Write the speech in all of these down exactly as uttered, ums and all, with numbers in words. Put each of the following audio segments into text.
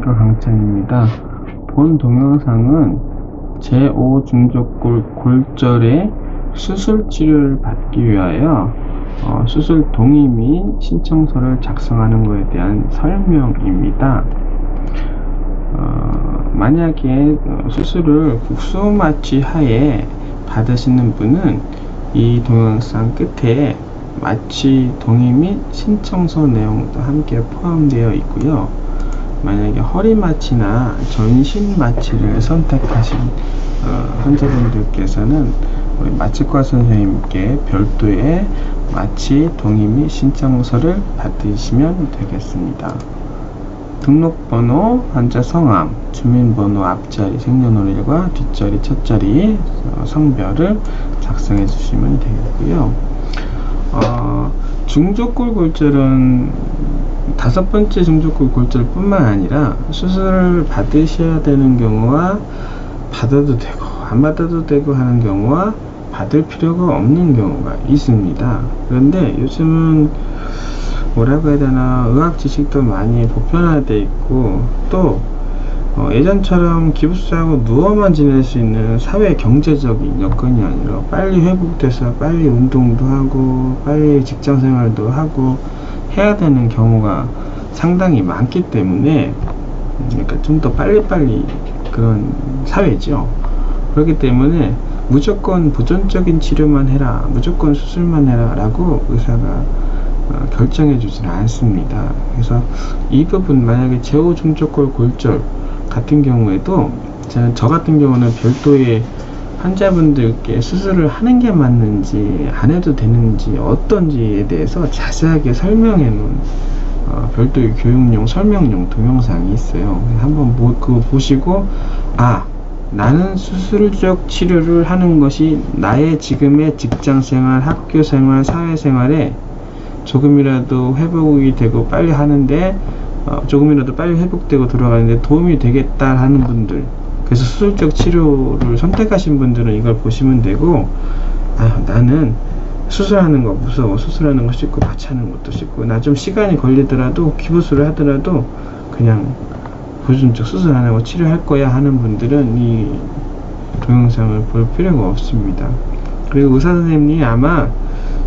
정형외과 강찬입니다. 본 동영상은 제오 중족골 골절의 수술 치료를 받기 위하여 어, 수술 동의 및 신청서를 작성하는 것에 대한 설명입니다. 어, 만약에 수술을 국소마취 하에 받으시는 분은 이 동영상 끝에 마취 동의 및 신청서 내용도 함께 포함되어 있고요. 만약에 허리 마취나 전신 마취를 선택하신 어, 환자분들께서는 우리 마취과 선생님께 별도의 마취 동의 및 신청서를 받으시면 되겠습니다. 등록번호, 환자 성함, 주민번호 앞자리, 생년월일과 뒷자리, 첫자리, 성별을 작성해 주시면 되겠고요. 어, 중족골 골절은 다섯 번째 중족골 골절 뿐만 아니라 수술을 받으셔야 되는 경우와 받아도 되고 안 받아도 되고 하는 경우와 받을 필요가 없는 경우가 있습니다. 그런데 요즘은 뭐라고 해야 되나 의학 지식도 많이 보편화되어 있고 또 어, 예전처럼 기부수하고 누워만 지낼 수 있는 사회 경제적인 여건이 아니라 빨리 회복돼서 빨리 운동도 하고 빨리 직장생활도 하고 해야 되는 경우가 상당히 많기 때문에 그러니까 좀 더 빨리빨리 그런 사회죠. 그렇기 때문에 무조건 보존적인 치료만 해라, 무조건 수술만 해라 라고 의사가 어, 결정해 주지는 않습니다. 그래서 이 부분 만약에 제오 중족골 골절 같은 경우에도 저는 저 같은 경우는 별도의 환자분들께 수술을 하는 게 맞는지 안 해도 되는지 어떤지에 대해서 자세하게 설명해 놓은 어, 별도의 교육용 설명용 동영상이 있어요. 한번 뭐, 그거 보시고 아 나는 수술적 치료를 하는 것이 나의 지금의 직장생활, 학교생활, 사회생활에 조금이라도 회복이 되고 빨리 하는데 어, 조금이라도 빨리 회복되고 돌아가는데 도움이 되겠다 하는 분들, 그래서 수술적 치료를 선택하신 분들은 이걸 보시면 되고, 아 나는 수술하는 거 무서워, 수술하는 거 쉽고 마취하는 것도 쉽고 나 좀 시간이 걸리더라도 기부술을 하더라도 그냥 보존적 수술 안 하고 치료할 거야 하는 분들은 이 동영상을 볼 필요가 없습니다. 그리고 의사 선생님이 아마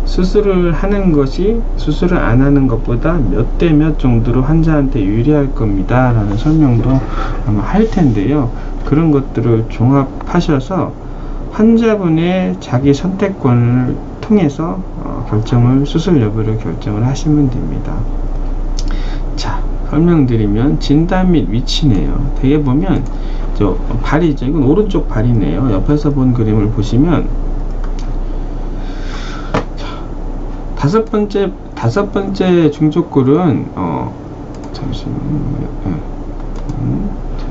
수술을 하는 것이 수술을 안 하는 것보다 몇 대 몇 정도로 환자한테 유리할 겁니다 라는 설명도 아마 할 텐데요. 그런 것들을 종합하셔서 환자분의 자기 선택권을 통해서 어, 결정을 수술 여부를 결정을 하시면 됩니다. 자, 설명드리면 진단 및 위치네요. 되게 보면 저 발이죠. 이건 오른쪽 발이네요. 옆에서 본 그림을 보시면 다섯 번째, 다섯 번째 중족골은, 어, 잠시만요. 음, 자,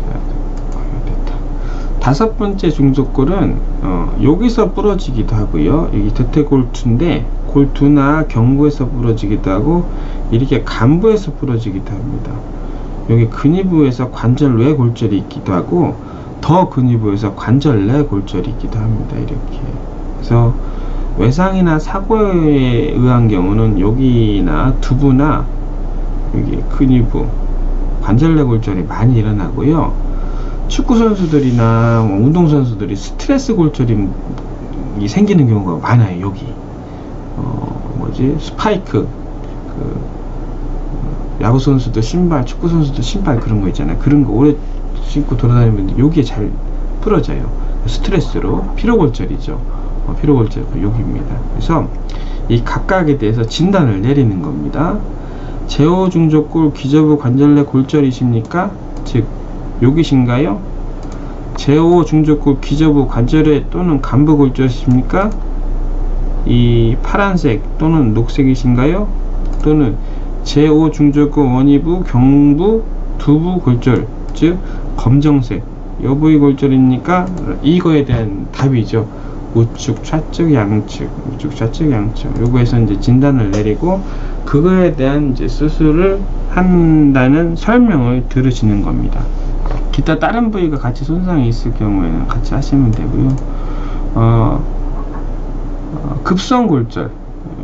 자, 어, 됐다. 다섯 번째 중족골은, 어, 여기서 부러지기도 하고요. 여기 대퇴골투인데, 골투나 경부에서 부러지기도 하고, 이렇게 간부에서 부러지기도 합니다. 여기 근위부에서 관절 외 골절이 있기도 하고, 더 근위부에서 관절 내 골절이 있기도 합니다. 이렇게. 그래서, 외상이나 사고에 의한 경우는 여기나 두부나 여기 근위부 관절내 골절이 많이 일어나고요. 축구선수들이나 운동선수들이 스트레스 골절이 생기는 경우가 많아요. 여기 어, 뭐지 스파이크 그 야구선수들 신발, 축구선수들 신발 그런 거 있잖아요. 그런 거 오래 신고 돌아다니면 여기에 잘 부러져요. 스트레스로 피로골절이죠. 피로골절 여기입니다. 그래서 이 각각에 대해서 진단을 내리는 겁니다. 제오 중족골 기저부 관절내 골절이십니까? 즉 여기신가요? 제오 중족골 기저부 관절에 또는 간부 골절이십니까? 이 파란색 또는 녹색이신가요? 또는 제오 중족골 원위부 경부 두부 골절 즉 검정색 여부위 골절입니까? 이거에 대한 답이죠. 우측, 좌측, 양측, 우측, 좌측, 양측. 요거에서 이제 진단을 내리고, 그거에 대한 이제 수술을 한다는 설명을 들으시는 겁니다. 기타 다른 부위가 같이 손상이 있을 경우에는 같이 하시면 되고요. 어, 어 급성 골절.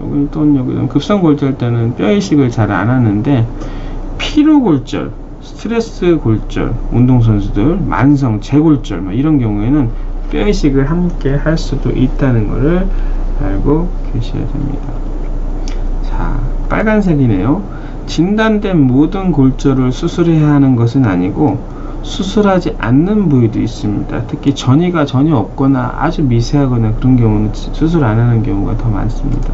여기 또는 여기는 급성 골절 때는 뼈이식을 잘 안 하는데, 피로 골절. 스트레스 골절, 운동선수들, 만성, 재골절 뭐 이런 경우에는 뼈 이식을 함께 할 수도 있다는 것을 알고 계셔야 됩니다. 자, 빨간색이네요. 진단된 모든 골절을 수술해야 하는 것은 아니고 수술하지 않는 부위도 있습니다. 특히 전이가 전혀 없거나 아주 미세하거나 그런 경우는 수술 안 하는 경우가 더 많습니다.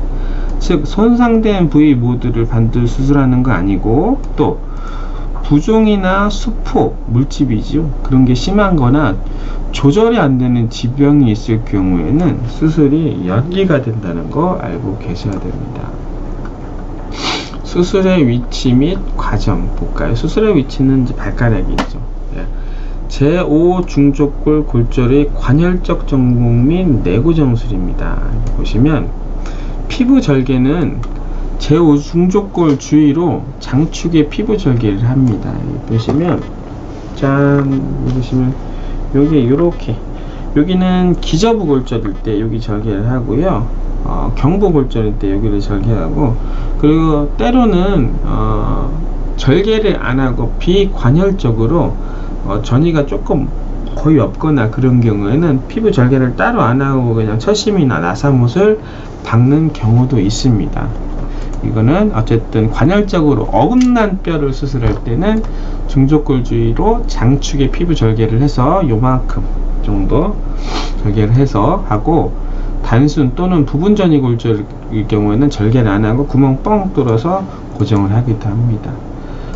즉 손상된 부위 모두를 반드시 수술하는 거 아니고, 또 부종이나 수포, 물집이죠. 그런 게 심한 거나 조절이 안 되는 지병이 있을 경우에는 수술이 연기가 된다는 거 알고 계셔야 됩니다. 수술의 위치 및 과정 볼까요? 수술의 위치는 이제 발가락이죠. 예. 제오 중족골 골절의 관혈적 정복 및 내구 정술입니다. 보시면 피부 절개는 제오 중족골 주위로 장축의 피부 절개를 합니다. 보시면 짠, 보시면 여기 이렇게, 여기는 기저부 골절일 때 여기 절개를 하고요. 어, 경부 골절일 때 여기를 절개하고, 그리고 때로는 어, 절개를 안 하고 비관혈적으로 어, 전이가 조금 거의 없거나 그런 경우에는 피부 절개를 따로 안 하고 그냥 철심이나 나사못을 박는 경우도 있습니다. 이거는 어쨌든 관혈적으로 어긋난 뼈를 수술할 때는 중족골 주위로 장축의 피부 절개를 해서 요만큼 정도 절개를 해서 하고, 단순 또는 부분 전이 골절일 경우에는 절개를 안 하고 구멍 뻥 뚫어서 고정을 하기도 합니다.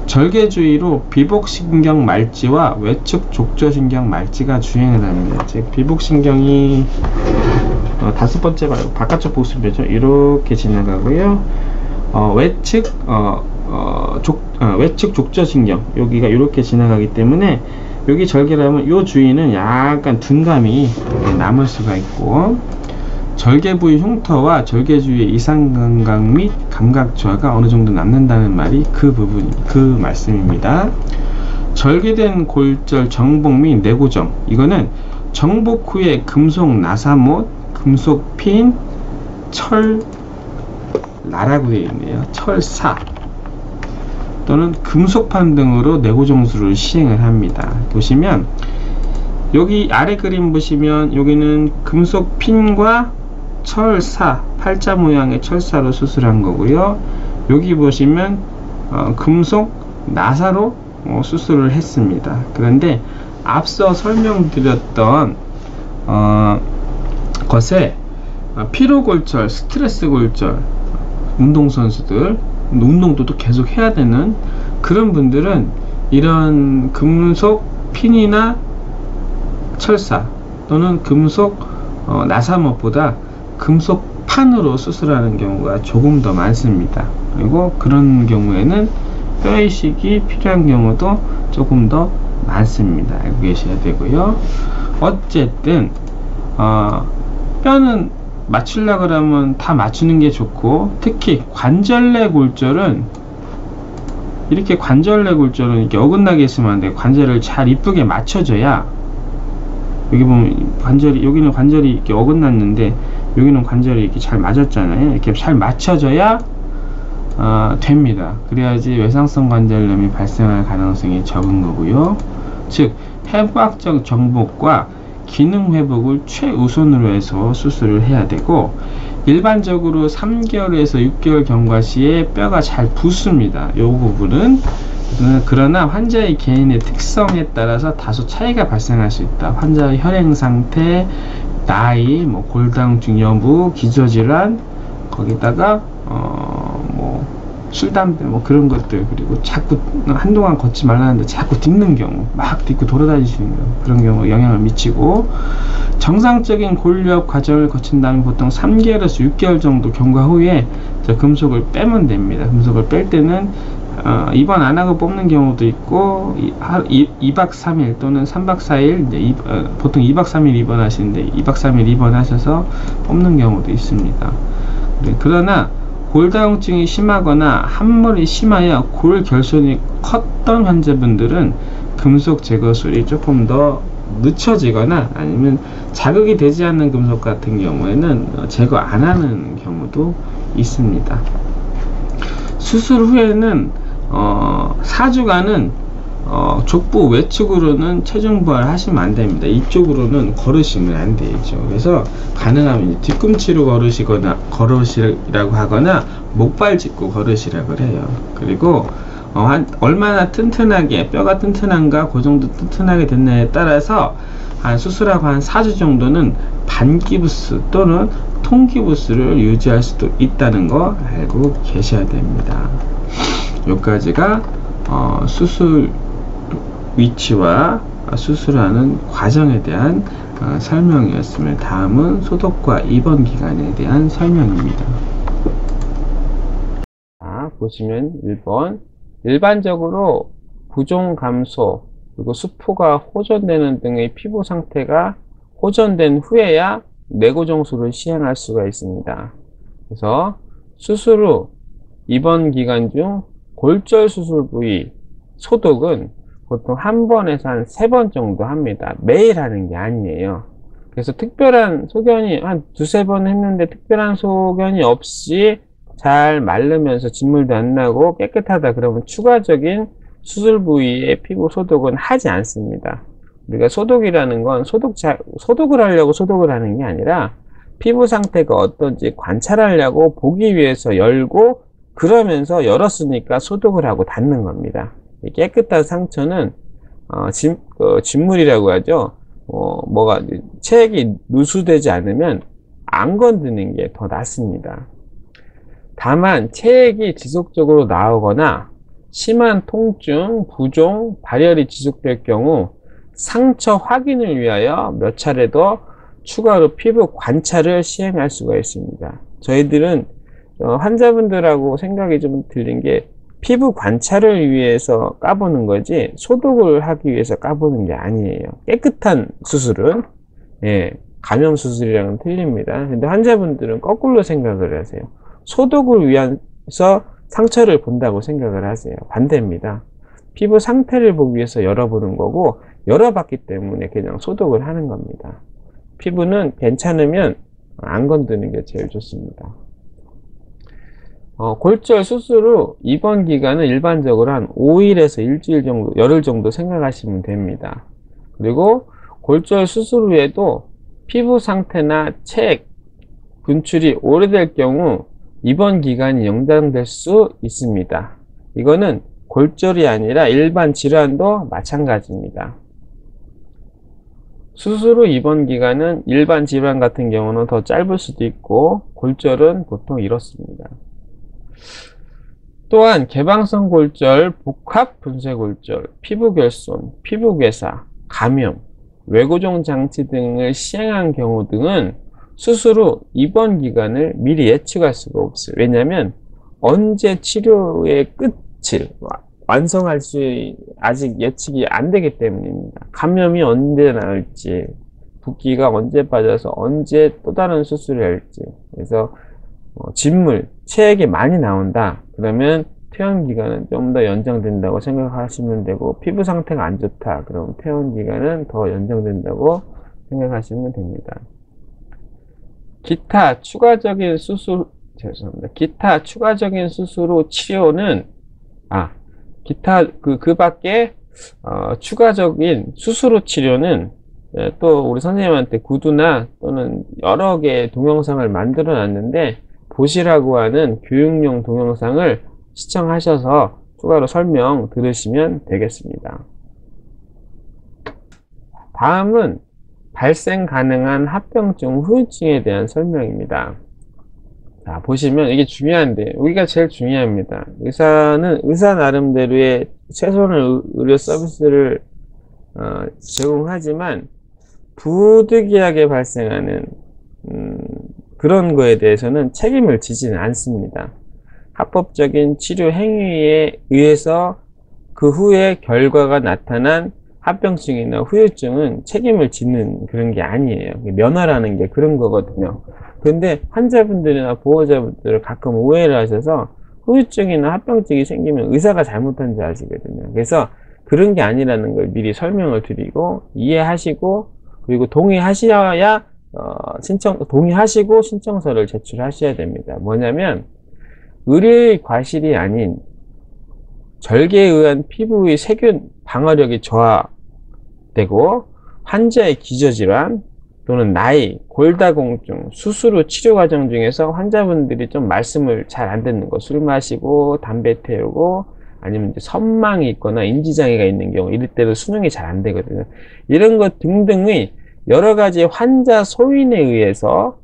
절개 주위로 비복신경 말지와 외측 족저신경 말지가 주행을 합니다. 즉 비복신경이 어, 다섯 번째 바깥쪽 복수뼈죠. 이렇게 지나가고요. 어, 외측 어, 어, 족, 어, 외측 족저신경 여기가 이렇게 지나가기 때문에 여기 절개를 하면 이 주위는 약간 둔감이 남을 수가 있고, 절개 부위 흉터와 절개 주위의 이상 감각 및 감각 저하가 어느 정도 남는다는 말이 그 부분, 그 말씀입니다. 절개된 골절 정복 및 내고정, 이거는 정복 후에 금속 나사못, 금속 핀, 철 나라고 되어 있네요. 철사 또는 금속판 등으로 내고정술을 시행을 합니다. 보시면 여기 아래 그림 보시면 여기는 금속 핀과 철사, 팔자 모양의 철사로 수술한 거고요. 여기 보시면 어, 금속 나사로 어, 수술을 했습니다. 그런데 앞서 설명드렸던 어, 것에 피로골절, 스트레스골절, 운동선수들, 운동도 또 계속 해야 되는 그런 분들은 이런 금속 핀이나 철사 또는 금속 어, 나사못보다 금속 판으로 수술하는 경우가 조금 더 많습니다. 그리고 그런 경우에는 뼈이식이 필요한 경우도 조금 더 많습니다. 알고 계셔야 되고요. 어쨌든 어, 뼈는 맞추려고 하면 다 맞추는 게 좋고, 특히 관절내 골절은 이렇게 관절내 골절은 이렇게 어긋나게 있으면 안 돼요. 관절을 잘 이쁘게 맞춰줘야, 여기 보면 관절이, 여기는 관절이 이렇게 어긋났는데 여기는 관절이 이렇게 잘 맞았잖아요. 이렇게 잘 맞춰져야 어, 됩니다. 그래야지 외상성 관절염이 발생할 가능성이 적은 거고요. 즉 해부학적 정복과 기능 회복을 최우선으로 해서 수술을 해야 되고, 일반적으로 삼 개월에서 육 개월 경과 시에 뼈가 잘 붓습니다. 이 부분은, 그러나 환자의 개인의 특성에 따라서 다소 차이가 발생할 수 있다. 환자의 혈행 상태, 나이, 뭐 골다공증 여부, 기저질환, 거기다가 어, 뭐 술, 담배, 뭐 그런 것들, 그리고 자꾸 한동안 걷지 말라는데 자꾸 딛는 경우, 막 딛고 돌아다니시는 경우, 그런 경우 영향을 미치고, 정상적인 골유압 과정을 거친 다음에 보통 삼 개월에서 육 개월 정도 경과 후에 저 금속을 빼면 됩니다. 금속을 뺄 때는 어, 입원 안 하고 뽑는 경우도 있고, 이 박 삼 일 또는 삼 박 사 일, 이, 어, 보통 이 박 삼 일 입원하시는데 이 박 삼 일 입원하셔서 뽑는 경우도 있습니다. 네, 그러나 골다공증이 심하거나 함몰이 심하여 골결손이 컸던 환자분들은 금속 제거술이 조금 더 늦춰지거나 아니면 자극이 되지 않는 금속 같은 경우에는 제거 안 하는 경우도 있습니다. 수술 후에는 어, 사 주간은 어, 족부 외측으로는 체중 부하를 하시면 안 됩니다. 이쪽으로는 걸으시면 안 되죠. 그래서 가능하면 뒤꿈치로 걸으시거나 걸으시라고 하거나 목발 짚고 걸으시라고 해요. 그리고 어, 한 얼마나 튼튼하게 뼈가 튼튼한가 그 정도 튼튼하게 됐냐에 따라서 한 수술하고 한 사 주 정도는 반기부스 또는 통기부스를 유지할 수도 있다는 거 알고 계셔야 됩니다. 여기까지가 어, 수술 위치와 수술하는 과정에 대한 어, 설명이었으며, 다음은 소독과 입원 기간에 대한 설명입니다. 자, 보시면 일 번, 일반적으로 부종 감소 그리고 수포가 호전되는 등의 피부 상태가 호전된 후에야 내고정술을 시행할 수가 있습니다. 그래서 수술 후 입원 기간 중 골절 수술 부위 소독은 보통 한 번에서 한 세 번 정도 합니다. 매일 하는 게 아니에요. 그래서 특별한 소견이 한 두세 번 했는데 특별한 소견이 없이 잘 마르면서 진물도 안 나고 깨끗하다 그러면 추가적인 수술 부위의 피부 소독은 하지 않습니다. 우리가 소독이라는 건 소독 자, 소독을 하려고 소독을 하는 게 아니라 피부 상태가 어떤지 관찰하려고 보기 위해서 열고 그러면서 열었으니까 소독을 하고 닫는 겁니다. 깨끗한 상처는 어, 진, 어, 진물이라고 하죠. 어, 뭐가 체액이 누수되지 않으면 안 건드는 게 더 낫습니다. 다만 체액이 지속적으로 나오거나 심한 통증, 부종, 발열이 지속될 경우 상처 확인을 위하여 몇 차례 더 추가로 피부 관찰을 시행할 수가 있습니다. 저희들은 환자분들하고 생각이 좀 들린 게 피부 관찰을 위해서 까보는 거지 소독을 하기 위해서 까보는 게 아니에요. 깨끗한 수술은 예, 감염 수술이랑은 틀립니다. 근데 환자분들은 거꾸로 생각을 하세요. 소독을 위해서 상처를 본다고 생각을 하세요. 반대입니다. 피부 상태를 보기 위해서 열어보는 거고 열어봤기 때문에 그냥 소독을 하는 겁니다. 피부는 괜찮으면 안 건드는 게 제일 좋습니다. 어, 골절 수술 후 입원 기간은 일반적으로 한 오 일에서 일주일 정도, 열흘 정도 생각하시면 됩니다. 그리고 골절 수술 후에도 피부 상태나 체액, 분출이 오래될 경우 입원 기간이 연장될 수 있습니다. 이거는 골절이 아니라 일반 질환도 마찬가지입니다. 수술 후 입원 기간은 일반 질환 같은 경우는 더 짧을 수도 있고 골절은 보통 이렇습니다. 또한 개방성 골절, 복합 분쇄 골절, 피부 결손, 피부 괴사, 감염, 외고종 장치 등을 시행한 경우 등은 수술 후 입원 기간을 미리 예측할 수가 없어요. 왜냐하면 언제 치료의 끝을 완성할 수 아직 예측이 안 되기 때문입니다. 감염이 언제 나올지, 붓기가 언제 빠져서 언제 또 다른 수술을 할지. 그래서 어, 진물, 체액이 많이 나온다 그러면 퇴원기간은 좀 더 연장된다고 생각하시면 되고, 피부 상태가 안 좋다 그럼 퇴원기간은 더 연장된다고 생각하시면 됩니다. 기타 추가적인 수술, 죄송합니다. 기타 추가적인 수술 후 치료는, 아, 기타, 그, 그 밖에, 어, 추가적인 수술 후 치료는, 예, 또 우리 선생님한테 구두나 또는 여러 개의 동영상을 만들어 놨는데, 보시라고 하는 교육용 동영상을 시청하셔서 추가로 설명 들으시면 되겠습니다. 다음은 발생 가능한 합병증 후유증에 대한 설명입니다. 자, 보시면 이게 중요한데 여기가 제일 중요합니다. 의사는 의사 나름대로의 최선의 의료 서비스를 어, 제공하지만 부득이하게 발생하는 음, 그런 거에 대해서는 책임을 지지는 않습니다. 합법적인 치료 행위에 의해서 그 후에 결과가 나타난 합병증이나 후유증은 책임을 지는 그런 게 아니에요. 면허라는 게 그런 거거든요. 근데 환자분들이나 보호자분들을 가끔 오해를 하셔서 후유증이나 합병증이 생기면 의사가 잘못한 줄 아시거든요. 그래서 그런 게 아니라는 걸 미리 설명을 드리고 이해하시고, 그리고 동의하셔야 어, 신청, 동의하시고 신청서를 제출하셔야 됩니다. 뭐냐면 의료의 과실이 아닌 절개에 의한 피부의 세균 방어력이 저하되고 환자의 기저질환 또는 나이, 골다공증, 수술 후 치료 과정 중에서 환자분들이 좀 말씀을 잘 안 듣는 거, 술 마시고 담배 태우고 아니면 이제 선망이 있거나 인지장애가 있는 경우, 이럴 때도 수능이 잘 안 되거든요. 이런 것 등등의 여러 가지 환자 소인에 의해서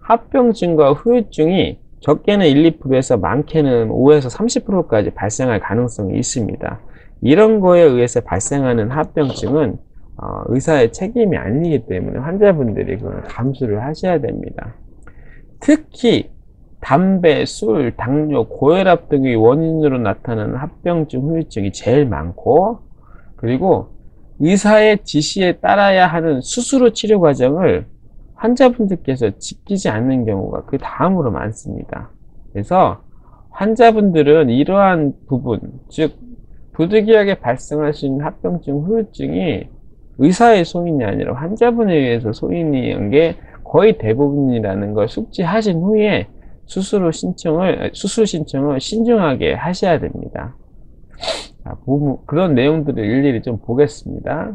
합병증과 후유증이 적게는 일, 이 퍼센트에서 많게는 오에서 삼십 퍼센트까지 발생할 가능성이 있습니다. 이런 거에 의해서 발생하는 합병증은 어, 의사의 책임이 아니기 때문에 환자분들이 그걸 감수를 하셔야 됩니다. 특히 담배, 술, 당뇨, 고혈압 등의 원인으로 나타나는 합병증, 후유증이 제일 많고, 그리고 의사의 지시에 따라야 하는 수술 후 치료 과정을 환자분들께서 지키지 않는 경우가 그 다음으로 많습니다. 그래서 환자분들은 이러한 부분, 즉 부득이하게 발생할 수 있는 합병증, 후유증이 의사의 소인이 아니라 환자분에 의해서 소인인 게 거의 대부분이라는 걸 숙지하신 후에 수술 신청을, 수술 신청을 신중하게 하셔야 됩니다. 자, 그런 내용들을 일일이 좀 보겠습니다.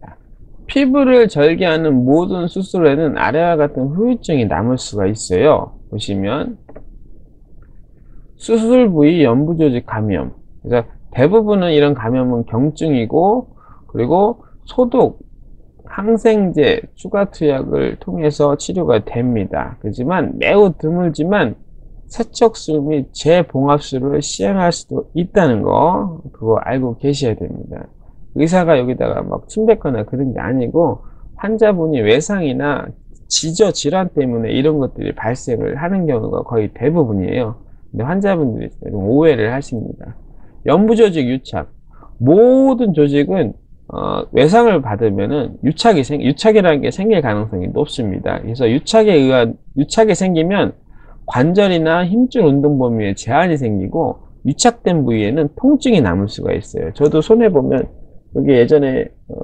자, 피부를 절개하는 모든 수술에는 아래와 같은 후유증이 남을 수가 있어요. 보시면 수술 부위 연부조직 감염. 그래서 대부분은 이런 감염은 경증이고, 그리고 소독, 항생제, 추가 투약을 통해서 치료가 됩니다. 그렇지만 매우 드물지만 세척술 및 재봉합술을 시행할 수도 있다는 거, 그거 알고 계셔야 됩니다. 의사가 여기다가 막 침뱉거나 그런 게 아니고 환자분이 외상이나 지저 질환 때문에 이런 것들이 발생을 하는 경우가 거의 대부분이에요. 근데 환자분들이 오해를 하십니다. 연부조직 유착. 모든 조직은 어, 외상을 받으면은 유착이 생, 유착이라는 게 생길 가능성이 높습니다. 그래서 유착에 의한, 유착이 생기면 관절이나 힘줄 운동 범위에 제한이 생기고, 유착된 부위에는 통증이 남을 수가 있어요. 저도 손해보면, 여기 예전에, 어,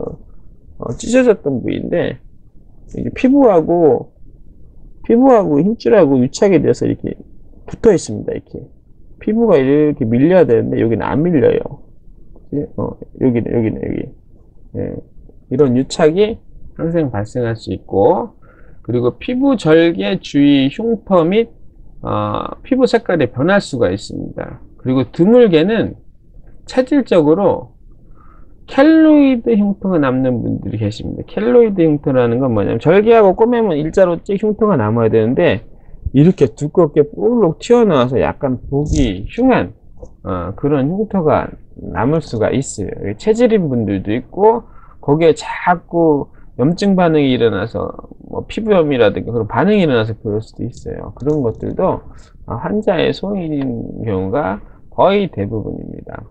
어, 찢어졌던 부위인데, 이게 피부하고, 피부하고 힘줄하고 유착이 돼서 이렇게 붙어 있습니다. 이렇게. 피부가 이렇게 밀려야 되는데, 여기는 안 밀려요. 어, 여기네, 여기네, 여기. 예, 이런 유착이 항상 발생할 수 있고, 그리고 피부 절개 주위 흉터 및 어, 피부 색깔이 변할 수가 있습니다. 그리고 드물게는 체질적으로 켈로이드 흉터가 남는 분들이 계십니다. 켈로이드 흉터라는 건 뭐냐면, 절개하고 꼬매면 일자로 쭉 흉터가 남아야 되는데 이렇게 두껍게 볼록 튀어나와서 약간 보기 흉한 어, 그런 흉터가 남을 수가 있어요. 체질인 분들도 있고, 거기에 자꾸 염증 반응이 일어나서 뭐 피부염이라든가 그런 반응이 일어나서 그럴 수도 있어요. 그런 것들도 환자의 소인 경우가 거의 대부분입니다.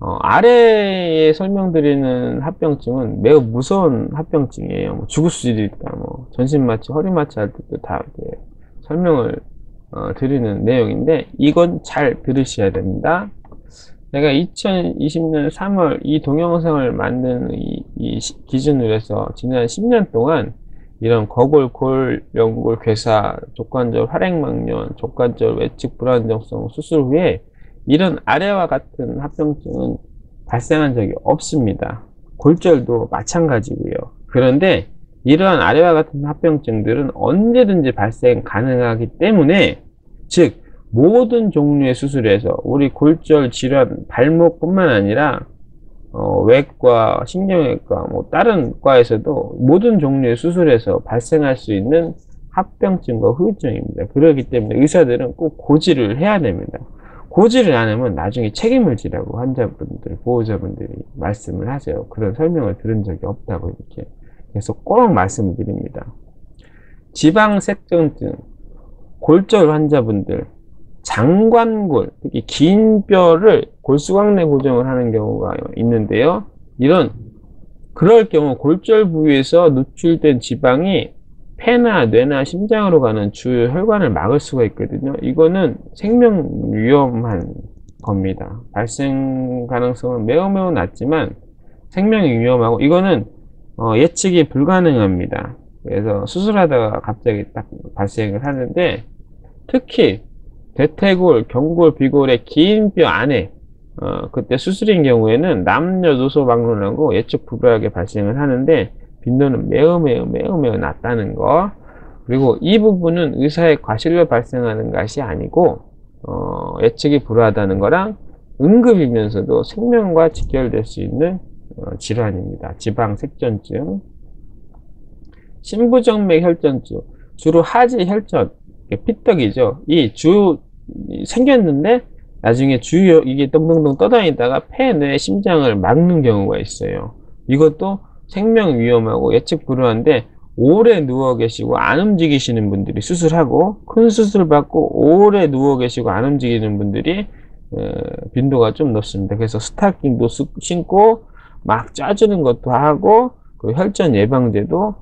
어, 아래에 설명드리는 합병증은 매우 무서운 합병증이에요. 뭐 죽을 수도 있다, 뭐 전신마취, 허리마취 할 때도 다 설명을 어, 드리는 내용인데, 이건 잘 들으셔야 됩니다. 내가 이천이십 년 삼월 이 동영상을 만든 이, 이 기준으로 해서 지난 십 년 동안 이런 거골, 골, 연골, 괴사, 족관절, 활액망년, 족관절 외측 불안정성 수술 후에 이런 아래와 같은 합병증은 발생한 적이 없습니다. 골절도 마찬가지고요. 그런데 이러한 아래와 같은 합병증들은 언제든지 발생 가능하기 때문에, 즉 모든 종류의 수술에서 우리 골절 질환, 발목뿐만 아니라 어, 외과, 신경외과, 뭐 다른 과에서도 모든 종류의 수술에서 발생할 수 있는 합병증과 후유증입니다. 그렇기 때문에 의사들은 꼭 고지를 해야 됩니다. 고지를 안 하면 나중에 책임을 지라고 환자분들, 보호자분들이 말씀을 하세요. 그런 설명을 들은 적이 없다고 이렇게 계속 꼭 말씀을 드립니다. 지방색전증, 골절 환자분들, 장관골, 특히 긴 뼈를 골수광내 고정을 하는 경우가 있는데요. 이런, 그럴 경우 골절 부위에서 누출된 지방이 폐나 뇌나 심장으로 가는 주요 혈관을 막을 수가 있거든요. 이거는 생명 위험한 겁니다. 발생 가능성은 매우 매우 낮지만 생명이 위험하고, 이거는 어, 예측이 불가능합니다. 그래서 수술하다가 갑자기 딱 발생을 하는데, 특히 대퇴골, 경골, 비골의 긴 뼈 안에 어, 그때 수술인 경우에는 남녀노소 막론하고 예측 불가하게 발생을 하는데 빈도는 매우 매우 매우 매우 낮다는 거. 그리고 이 부분은 의사의 과실로 발생하는 것이 아니고 어, 예측이 불가하다는 거랑 응급이면서도 생명과 직결될 수 있는 어, 질환입니다. 지방색전증, 심부정맥 혈전증, 주로 하지 혈전, 피떡이죠. 이 주 생겼는데 나중에 주요 이게 동동동 떠다니다가 폐, 뇌, 심장을 막는 경우가 있어요. 이것도 생명 위험하고 예측 불허한데 오래 누워 계시고 안 움직이시는 분들이 수술하고, 큰 수술 받고 오래 누워 계시고 안 움직이는 분들이 빈도가 좀 높습니다. 그래서 스타킹도 신고 막 짜주는 것도 하고, 그리고 혈전 예방제도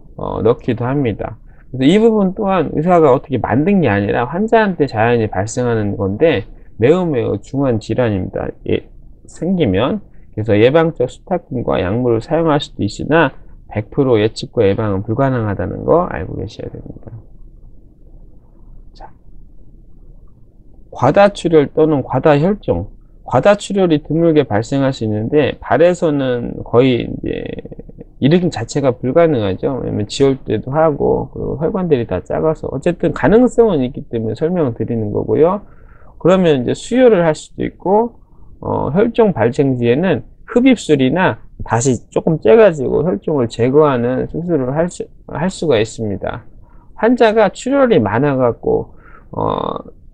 넣기도 합니다. 그래서 이 부분 또한 의사가 어떻게 만든 게 아니라 환자한테 자연히 발생하는 건데 매우 매우 중한 질환입니다. 예, 생기면. 그래서 예방적 스타킹과 약물을 사용할 수도 있으나 백 퍼센트 예측과 예방은 불가능하다는 거 알고 계셔야 됩니다. 자, 과다출혈 또는 과다혈종. 과다출혈이 드물게 발생할 수 있는데 발에서는 거의 이제 일으킴 자체가 불가능하죠. 왜냐면 지혈대도 하고, 그리고 혈관들이 다 작아서. 어쨌든 가능성은 있기 때문에 설명을 드리는 거고요. 그러면 이제 수혈을 할 수도 있고, 어, 혈종 발생 시에는 흡입술이나 다시 조금 째가지고 혈종을 제거하는 수술을 할, 수, 할 수가 있습니다. 환자가 출혈이 많아갖고, 어,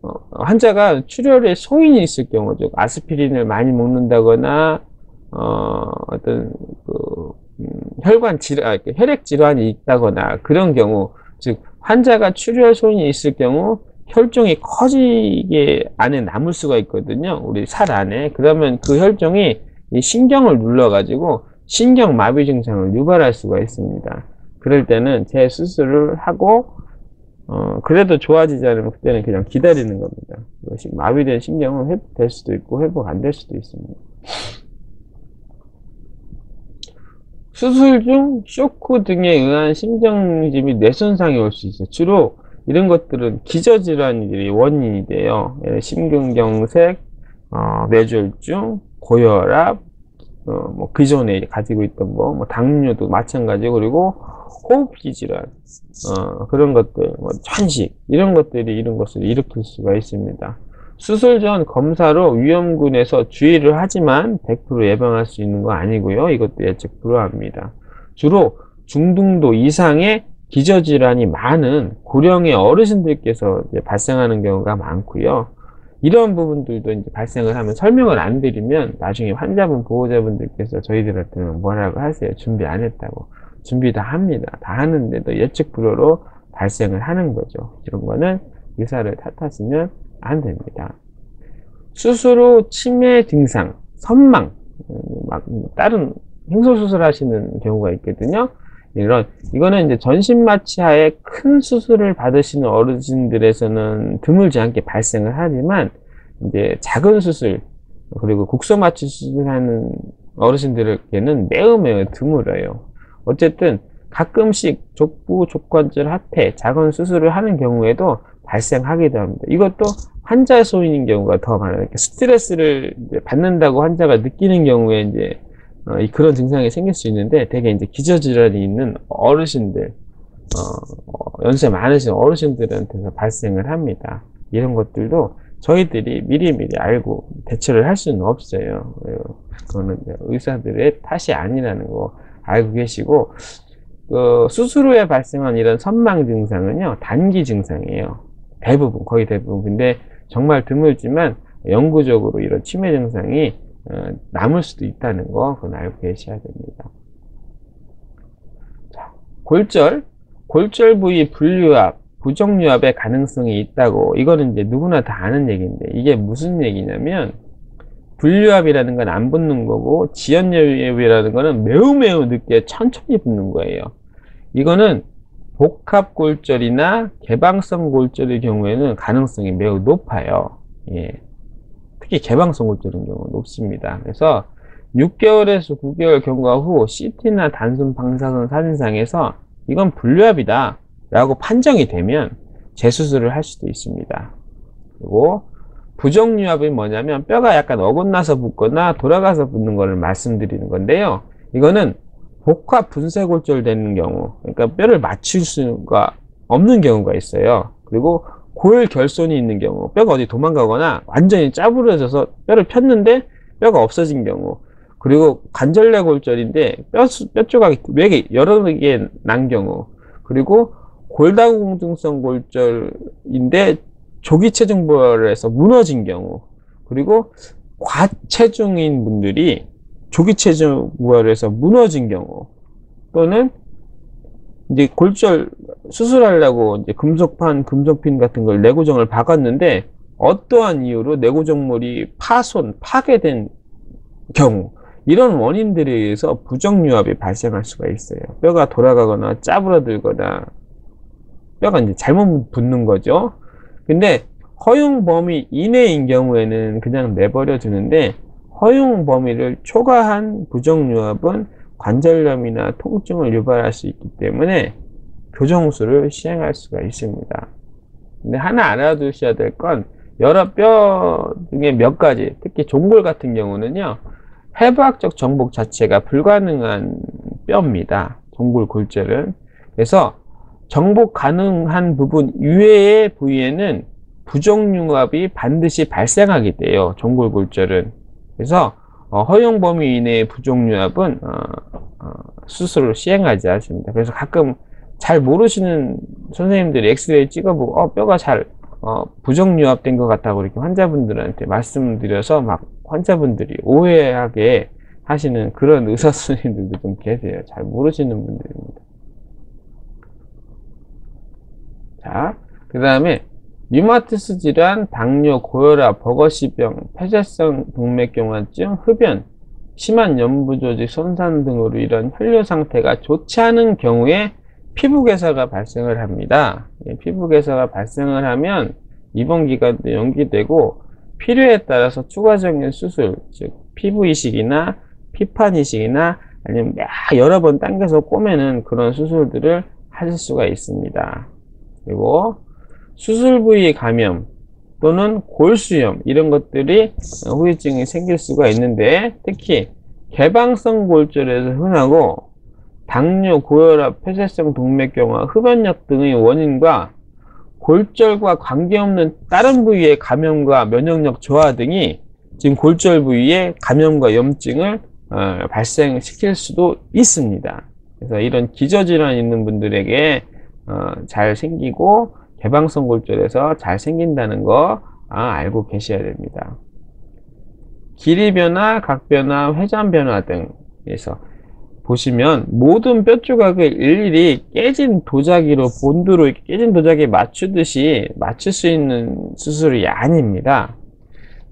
어, 환자가 출혈에 소인이 있을 경우, 즉, 아스피린을 많이 먹는다거나, 어, 어떤, 그, 음, 혈관 질환, 혈액 질환이 있다거나, 그런 경우, 즉, 환자가 출혈 소인이 있을 경우, 혈종이 커지게 안에 남을 수가 있거든요. 우리 살 안에. 그러면 그 혈종이 이 신경을 눌러가지고 신경마비 증상을 유발할 수가 있습니다. 그럴 때는 재수술을 하고, 어, 그래도 좋아지지 않으면 그때는 그냥 기다리는 겁니다. 마비된 신경은 회복될 수도 있고 회복 안 될 수도 있습니다. 수술 중 쇼크 등에 의한 심정지 및 뇌손상이 올 수 있어요. 주로 이런 것들은 기저질환이 원인이 돼요. 심근경색, 어, 뇌졸중, 고혈압, 어, 뭐 그 전에 가지고 있던 뭐, 뭐 당뇨도 마찬가지고, 그리고 호흡기 질환, 어, 그런 것들, 뭐 천식, 이런 것들이 이런 것을 일으킬 수가 있습니다. 수술 전 검사로 위험군에서 주의를 하지만 백 퍼센트 예방할 수 있는 거 아니고요. 이것도 예측 불허합니다. 주로 중등도 이상의 기저질환이 많은 고령의 어르신들께서 이제 발생하는 경우가 많고요. 이런 부분들도 이제 발생을 하면 설명을 안 드리면 나중에 환자분, 보호자분들께서 저희들한테는 뭐라고 하세요. 준비 안 했다고. 준비 다 합니다. 다 하는데도 예측 불허로 발생을 하는 거죠. 이런 거는 의사를 탓하시면 안 됩니다. 수술 후 치매 증상, 선망, 막 다른 횡설수술 하시는 경우가 있거든요. 이런, 이거는 이제 전신마취하에 큰 수술을 받으시는 어르신들에서는 드물지 않게 발생을 하지만, 이제 작은 수술, 그리고 국소마취 수술하는 어르신들에게는 매우 매우 드물어요. 어쨌든, 가끔씩 족부, 족관절, 하태, 작은 수술을 하는 경우에도 발생하기도 합니다. 이것도 환자 소인인 경우가 더 많아요. 이렇게 스트레스를 이제 받는다고 환자가 느끼는 경우에 이제 어, 그런 증상이 생길 수 있는데, 대개 이제 기저질환이 있는 어르신들, 어, 어, 연세 많으신 어르신들한테서 발생을 합니다. 이런 것들도 저희들이 미리미리 알고 대처를 할 수는 없어요. 그거는 의사들의 탓이 아니라는 거 알고 계시고, 그 수술 후에 발생한 이런 선망 증상은요, 단기 증상이에요. 대부분, 거의 대부분. 근데 정말 드물지만, 영구적으로 이런 치매 증상이 어, 남을 수도 있다는 거, 그건 알고 계셔야 됩니다. 자, 골절, 골절 부위 불유압, 부정유압의 가능성이 있다고. 이거는 이제 누구나 다 아는 얘기인데, 이게 무슨 얘기냐면, 불유압이라는 건 안 붙는 거고, 지연유압이라는 거는 매우 매우 늦게 천천히 붙는 거예요. 이거는 복합골절이나 개방성 골절의 경우에는 가능성이 매우 높아요. 예. 특히 개방성 골절인 경우는 높습니다. 그래서 육 개월에서 구 개월 경과 후 씨티나 단순 방사선 사진상에서 이건 불유압이다 라고 판정이 되면 재수술을 할 수도 있습니다. 그리고 부정유합은 뭐냐면 뼈가 약간 어긋나서 붙거나 돌아가서 붙는 것을 말씀드리는 건데요. 이거는 복합 분쇄 골절되는 경우, 그러니까 뼈를 맞출 수가 없는 경우가 있어요. 그리고 골 결손이 있는 경우, 뼈가 어디 도망가거나 완전히 짜부러져서 뼈를 폈는데 뼈가 없어진 경우, 그리고 관절내 골절인데 뼈, 뼈 조각이 외개 여러 개 난 경우, 그리고 골다공증성 골절인데 조기 체중부하를 해서 무너진 경우, 그리고 과체중인 분들이 조기 체중부하를 해서 무너진 경우, 또는 이제 골절 수술하려고 이제 금속판, 금속핀 같은 걸 내고정을 박았는데 어떠한 이유로 내고정물이 파손, 파괴된 경우, 이런 원인들에 의해서 부정유합이 발생할 수가 있어요. 뼈가 돌아가거나 짜부러들거나 뼈가 이제 잘못 붙는 거죠. 근데 허용 범위 이내인 경우에는 그냥 내버려 두는데, 허용 범위를 초과한 부정유합은 관절염이나 통증을 유발할 수 있기 때문에 교정술을 시행할 수가 있습니다. 근데 하나 알아두셔야 될 건, 여러 뼈 중에 몇 가지, 특히 종골 같은 경우는요, 해부학적 정복 자체가 불가능한 뼈입니다. 종골 골절은. 그래서 정복 가능한 부분 이외의 부위에는 부정융합이 반드시 발생하게 돼요. 종골 골절은. 그래서 허용 범위 이내의 부정융합은 수술을 시행하지 않습니다. 그래서 가끔 잘 모르시는 선생님들이 엑스레이 찍어보고 어, 뼈가 잘 어, 부정융합된 것 같다고 이렇게 환자분들한테 말씀드려서 막 환자분들이 오해하게 하시는 그런 의사 선생님들도 좀 계세요. 잘 모르시는 분들입니다. 자, 그 다음에 류마티스 질환, 당뇨, 고혈압, 버거시병, 폐쇄성 동맥경화증, 흡연, 심한 연부조직 손상 등으로 이런 혈류 상태가 좋지 않은 경우에 피부괴사가 발생을 합니다. 예, 피부괴사가 발생을 하면 입원 기간도 연기되고 필요에 따라서 추가적인 수술, 즉 피부 이식이나 피판 이식이나 아니면 막 여러 번 당겨서 꼬매는 그런 수술들을 하실 수가 있습니다. 그리고 수술 부위 감염 또는 골수염, 이런 것들이 후유증이 생길 수가 있는데, 특히 개방성 골절에서 흔하고 당뇨, 고혈압, 폐쇄성 동맥경화, 흡연력 등의 원인과 골절과 관계없는 다른 부위의 감염과 면역력 저하 등이 지금 골절 부위의 감염과 염증을 어, 발생시킬 수도 있습니다. 그래서 이런 기저질환이 있는 분들에게 어, 잘 생기고 개방성 골절에서 잘 생긴다는 거 아, 알고 계셔야 됩니다. 길이 변화, 각 변화, 회전 변화 등에서 보시면 모든 뼈조각을 일일이 깨진 도자기로, 본드로 이렇게 깨진 도자기에 맞추듯이 맞출 수 있는 수술이 아닙니다.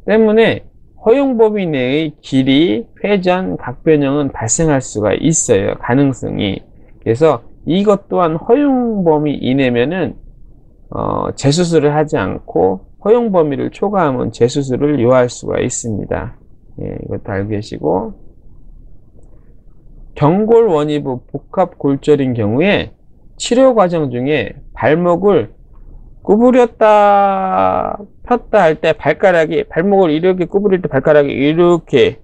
때문에 허용 범위 내의 길이, 회전, 각변형은 발생할 수가 있어요. 가능성이. 그래서 이것 또한 허용 범위 이내면은 어, 재수술을 하지 않고, 허용 범위를 초과하면 재수술을 요할 수가 있습니다. 예, 이것도 알고 계시고, 경골 원이부 복합 골절인 경우에 치료 과정 중에 발목을 구부렸다 폈다 할 때 발가락이, 발목을 이렇게 구부릴 때 발가락이 이렇게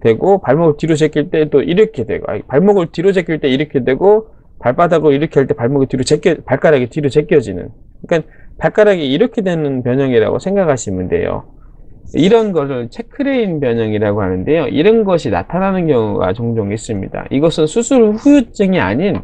되고, 발목을 뒤로 제낄 때 또 이렇게 되고, 아니, 발목을 뒤로 제낄 때 이렇게 되고, 발바닥으로 이렇게 할 때 발목이 뒤로 제껴, 발가락이 뒤로 제껴지는, 그러니까 발가락이 이렇게 되는 변형이라고 생각하시면 돼요. 이런 것을 체크레인 변형이라고 하는데요, 이런 것이 나타나는 경우가 종종 있습니다. 이것은 수술 후유증이 아닌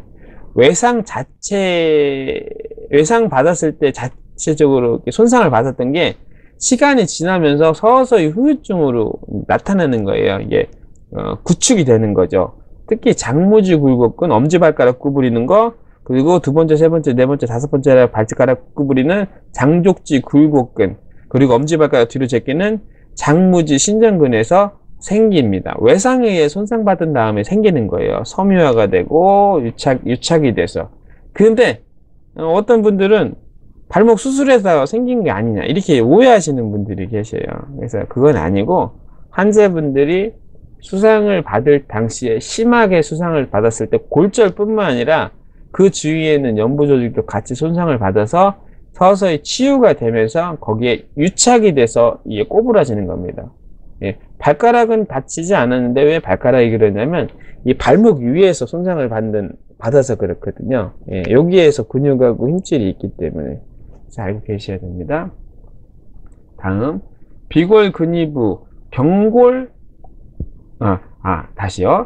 외상 자체, 외상 받았을 때 자체적으로 손상을 받았던 게 시간이 지나면서 서서히 후유증으로 나타나는 거예요. 이게 어, 구축이 되는 거죠. 특히 장무지 굴곡근, 엄지발가락 구부리는 거, 그리고 두 번째, 세 번째, 네 번째, 다섯 번째 발가락 구부리는 장족지 굴곡근, 그리고 엄지발가락 뒤로 제끼는 장무지 신전근에서 생깁니다. 외상에 의해 손상받은 다음에 생기는 거예요. 섬유화가 되고 유착, 유착이 돼서. 근데 어떤 분들은 발목 수술해서 생긴 게 아니냐 이렇게 오해하시는 분들이 계세요. 그래서 그건 아니고, 환자분들이 수상을 받을 당시에 심하게 수상을 받았을 때 골절뿐만 아니라 그 주위에 있는 연부조직도 같이 손상을 받아서 서서히 치유가 되면서 거기에 유착이 돼서 이게 꼬부라지는 겁니다. 예, 발가락은 다치지 않았는데 왜 발가락이 그러냐면 이 발목 위에서 손상을 받는, 받아서 그렇거든요. 예, 여기에서 근육하고 힘줄이 있기 때문에 잘 알고 계셔야 됩니다. 다음, 비골근위부 경골 아, 아 다시요.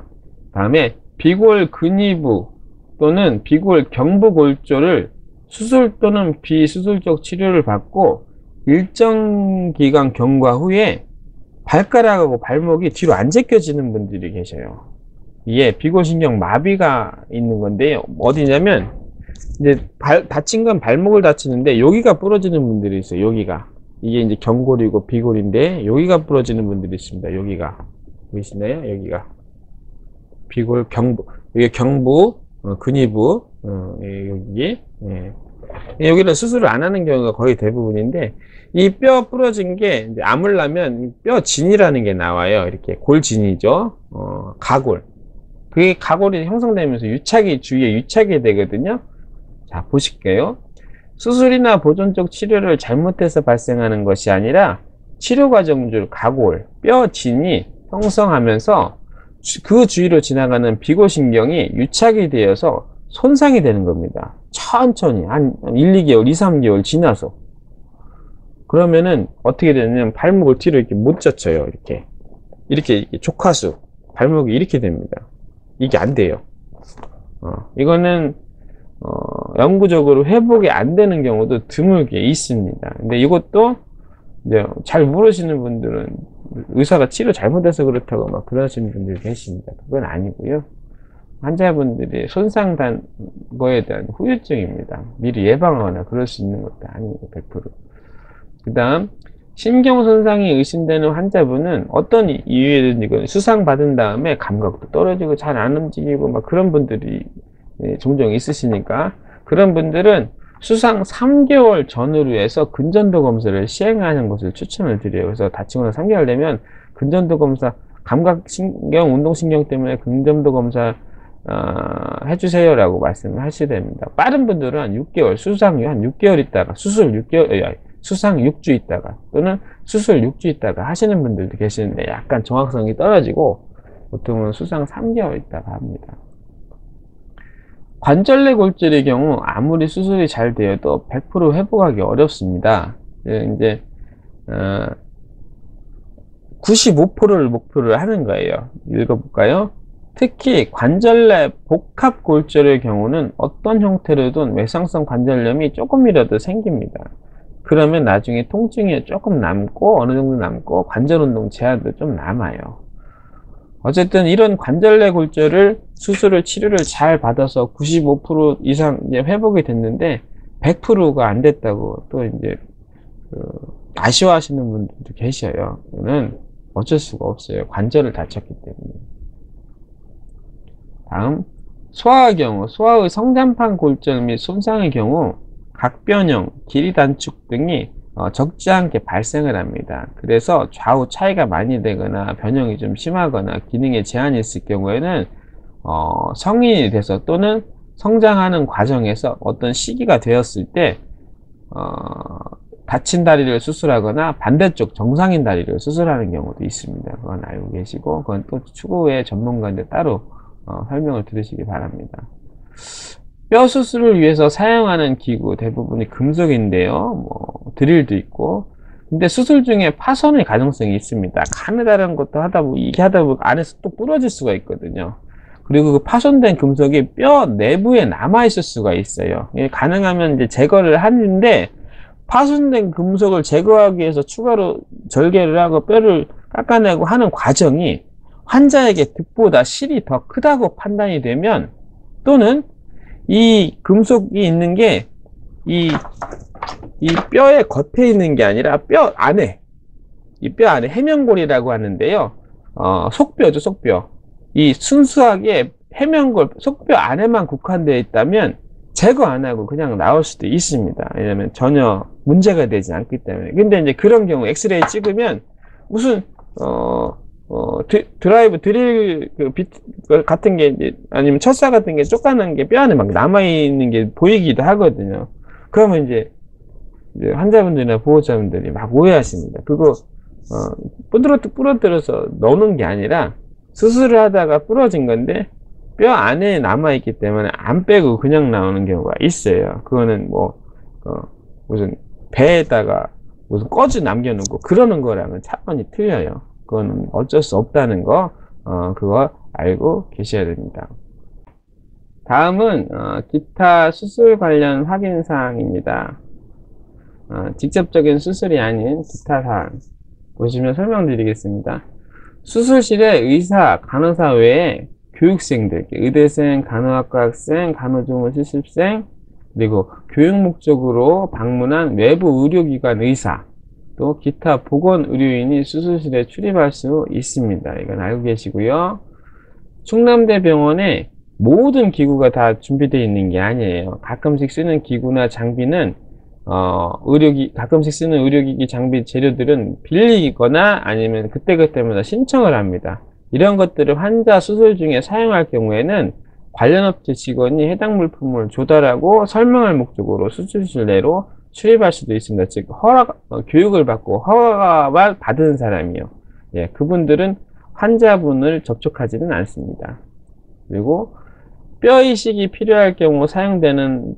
다음에 비골근위부 또는 비골경부골절을 수술 또는 비수술적 치료를 받고 일정 기간 경과 후에 발가락하고 발목이 뒤로 안 제껴지는 분들이 계셔요. 이게 비골신경 마비가 있는 건데요. 어디냐면 이제 발, 다친 건 발목을 다치는데 여기가 부러지는 분들이 있어요. 여기가 이게 이제 경골이고 비골인데 여기가 부러지는 분들이 있습니다. 여기가 보이시나요? 여기가 비골 경부, 이게 경부 어, 근위부 어, 여기 예. 여기는 수술을 안 하는 경우가 거의 대부분인데 이 뼈 부러진 게 이제 아물라면 뼈 진이라는 게 나와요. 이렇게 골진이죠. 어, 가골. 그게 가골이 형성되면서 유착이 주위에 유착이 되거든요. 자, 보실게요. 수술이나 보존적 치료를 잘못해서 발생하는 것이 아니라 치료 과정 중 가골, 뼈 진이 형성하면서 주, 그 주위로 지나가는 비골신경이 유착이 되어서 손상이 되는 겁니다. 천천히 한 일, 이 개월, 이, 삼 개월 지나서 그러면은 어떻게 되냐면 발목을 뒤로 이렇게 못 젖혀요. 이렇게 이렇게, 이렇게 족하수 발목이 이렇게 됩니다. 이게 안 돼요. 어, 이거는 어, 영구적으로 회복이 안 되는 경우도 드물게 있습니다. 근데 이것도 이제 잘 모르시는 분들은 의사가 치료 잘못해서 그렇다고 막 그러시는 분들이 계십니다. 그건 아니고요. 환자분들이 손상된 거에 대한 후유증입니다. 미리 예방하거나 그럴 수 있는 것도 아니고 백 퍼센트. 그 다음, 신경손상이 의심되는 환자분은 어떤 이유에든지 수상받은 다음에 감각도 떨어지고 잘 안 움직이고 막 그런 분들이 종종 있으시니까 그런 분들은 수상 삼 개월 전으로 해서 근전도 검사를 시행하는 것을 추천을 드려요. 그래서 다치고 나서 삼 개월 되면 근전도 검사, 감각신경, 운동신경 때문에 근전도 검사 어, 해주세요 라고 말씀을 하셔야 됩니다. 빠른 분들은 한 육 개월, 수상 한 육 개월 있다가 수술 육 개월, 수상 육 주 있다가 또는 수술 육 주 있다가 하시는 분들도 계시는데 약간 정확성이 떨어지고 보통은 수상 삼 개월 있다가 합니다. 관절내 골절의 경우 아무리 수술이 잘 되어도 백 퍼센트 회복하기 어렵습니다. 이제 어, 구십오 퍼센트를 목표를 하는 거예요. 읽어볼까요? 특히 관절내 복합 골절의 경우는 어떤 형태로든 외상성 관절염이 조금이라도 생깁니다. 그러면 나중에 통증이 조금 남고 어느 정도 남고 관절 운동 제한도 좀 남아요. 어쨌든 이런 관절내 골절을 수술을 치료를 잘 받아서 구십오 퍼센트 이상 이제 회복이 됐는데 백 퍼센트가 안 됐다고 또 이제 그 아쉬워하시는 분들도 계셔요. 이거는 어쩔 수가 없어요. 관절을 다쳤기 때문에. 다음, 소아의 경우, 소아의 성장판 골절 및 손상의 경우 각변형, 길이 단축 등이 어, 적지 않게 발생을 합니다. 그래서 좌우 차이가 많이 되거나 변형이 좀 심하거나 기능에 제한이 있을 경우에는 어, 성인이 돼서 또는 성장하는 과정에서 어떤 시기가 되었을 때 어, 다친 다리를 수술하거나 반대쪽 정상인 다리를 수술하는 경우도 있습니다. 그건 알고 계시고 그건 또 추후에 전문가한테 따로 어, 설명을 들으시기 바랍니다. 뼈 수술을 위해서 사용하는 기구 대부분이 금속인데요. 뭐 드릴도 있고 근데 수술 중에 파손의 가능성이 있습니다. 가느다란 것도 하다 보면 이게 하다 보면 안에서 또 부러질 수가 있거든요. 그리고 그 파손된 금속이 뼈 내부에 남아 있을 수가 있어요. 가능하면 이제 제거를 하는데 파손된 금속을 제거하기 위해서 추가로 절개를 하고 뼈를 깎아내고 하는 과정이 환자에게 득보다 실이 더 크다고 판단이 되면 또는 이 금속이 있는 게 이 이 뼈의 겉에 있는 게 아니라 뼈 안에 이 뼈 안에 해면골이라고 하는데요. 어, 속뼈죠, 속뼈. 이 순수하게 해면골 속뼈 안에만 국한되어 있다면 제거 안 하고 그냥 나올 수도 있습니다. 왜냐하면 전혀 문제가 되지 않기 때문에. 근데 이제 그런 경우 엑스레이 찍으면 무슨 어 어, 드, 드라이브, 드릴, 그, 빛, 같은 게, 이제, 아니면 철사 같은 게, 쪼까는 게, 뼈 안에 막 남아있는 게 보이기도 하거든요. 그러면 이제, 이제 환자분들이나 보호자분들이 막 오해하십니다. 그거 어, 부러뜨려서 넣는 게 아니라 수술을 하다가 부러진 건데 뼈 안에 남아있기 때문에 안 빼고 그냥 나오는 경우가 있어요. 그거는 뭐 어, 무슨 배에다가 무슨 꺼지 남겨놓고 그러는 거랑은 차원이 틀려요. 그거는 어쩔 수 없다는 거 어, 그거 알고 계셔야 됩니다. 다음은 어, 기타 수술 관련 확인사항입니다. 어, 직접적인 수술이 아닌 기타 사항 보시면 설명드리겠습니다. 수술실에 의사, 간호사 외에 교육생들, 의대생, 간호학과 학생, 간호조무 실습생, 그리고 교육 목적으로 방문한 외부 의료기관 의사, 또 기타 보건 의료인이 수술실에 출입할 수 있습니다. 이건 알고 계시고요. 충남대 병원에 모든 기구가 다 준비되어 있는 게 아니에요. 가끔씩 쓰는 기구나 장비는 어, 의료기, 가끔씩 쓰는 의료기기 장비 재료들은 빌리거나 아니면 그때그때마다 신청을 합니다. 이런 것들을 환자 수술 중에 사용할 경우에는 관련 업체 직원이 해당 물품을 조달하고 설명할 목적으로 수술실 내로 출입할 수도 있습니다. 즉, 허락, 어, 교육을 받고 허락을 받은 사람이요. 예, 그분들은 환자분을 접촉하지는 않습니다. 그리고 뼈 이식이 필요할 경우 사용되는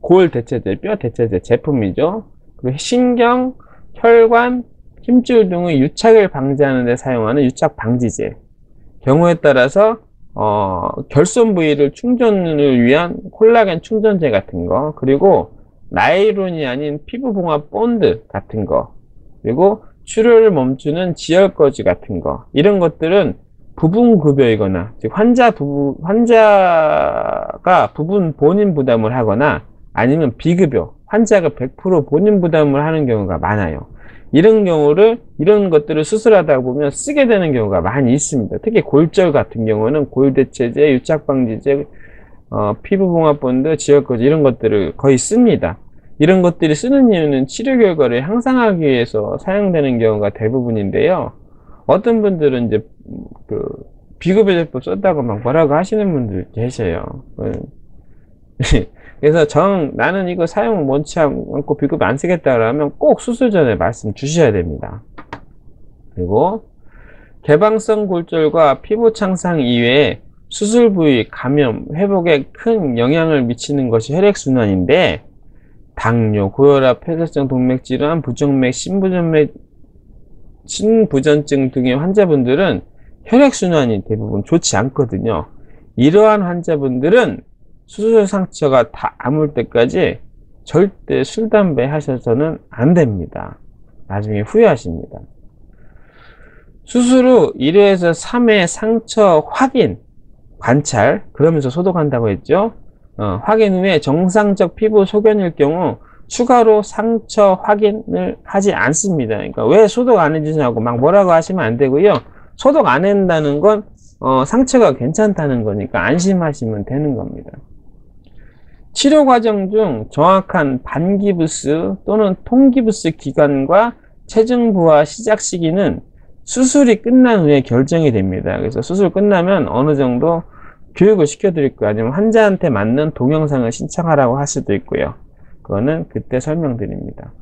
골 대체제, 뼈 대체제 제품이죠. 그리고 신경, 혈관, 힘줄 등의 유착을 방지하는 데 사용하는 유착 방지제. 경우에 따라서 어, 결손 부위를 충전을 위한 콜라겐 충전제 같은 거, 그리고 나일론이 아닌 피부 봉합 본드 같은 거, 그리고 출혈을 멈추는 지혈거즈 같은 거, 이런 것들은 부분 급여이거나, 즉 환자 부부, 환자가 부분 본인 부담을 하거나 아니면 비급여, 환자가 백 퍼센트 본인 부담을 하는 경우가 많아요. 이런 경우를, 이런 것들을 수술하다 보면 쓰게 되는 경우가 많이 있습니다. 특히 골절 같은 경우는 골대체제, 유착방지제, 어, 피부봉합본드, 지혈거즈 이런 것들을 거의 씁니다. 이런 것들이 쓰는 이유는 치료 결과를 향상하기 위해서 사용되는 경우가 대부분인데요. 어떤 분들은 이제 그 비급여 제품 썼다고 막 뭐라고 하시는 분들 계세요. 그래서 정 나는 이거 사용 원치 않고 비급 안 쓰겠다 그러면 꼭 수술 전에 말씀 주셔야 됩니다. 그리고 개방성 골절과 피부 창상 이외에 수술 부위 감염 회복에 큰 영향을 미치는 것이 혈액순환인데 당뇨, 고혈압, 폐쇄성 동맥질환, 부정맥, 심부전맥, 심부전증 등의 환자분들은 혈액순환이 대부분 좋지 않거든요. 이러한 환자분들은 수술 상처가 다 아물 때까지 절대 술, 담배 하셔서는 안 됩니다. 나중에 후회하십니다. 수술 후 일 회에서 삼 회 상처 확인, 관찰, 그러면서 소독한다고 했죠. 어, 확인 후에 정상적 피부 소견일 경우 추가로 상처 확인을 하지 않습니다. 그러니까 왜 소독 안 해주냐고 막 뭐라고 하시면 안 되고요. 소독 안 한다는 건 어, 상처가 괜찮다는 거니까 안심하시면 되는 겁니다. 치료 과정 중 정확한 반기부스 또는 통기부스 기간과 체중 부하 시작 시기는 수술이 끝난 후에 결정이 됩니다. 그래서 수술 끝나면 어느 정도 교육을 시켜드릴 거예요. 아니면 환자한테 맞는 동영상을 신청하라고 할 수도 있고요. 그거는 그때 설명드립니다.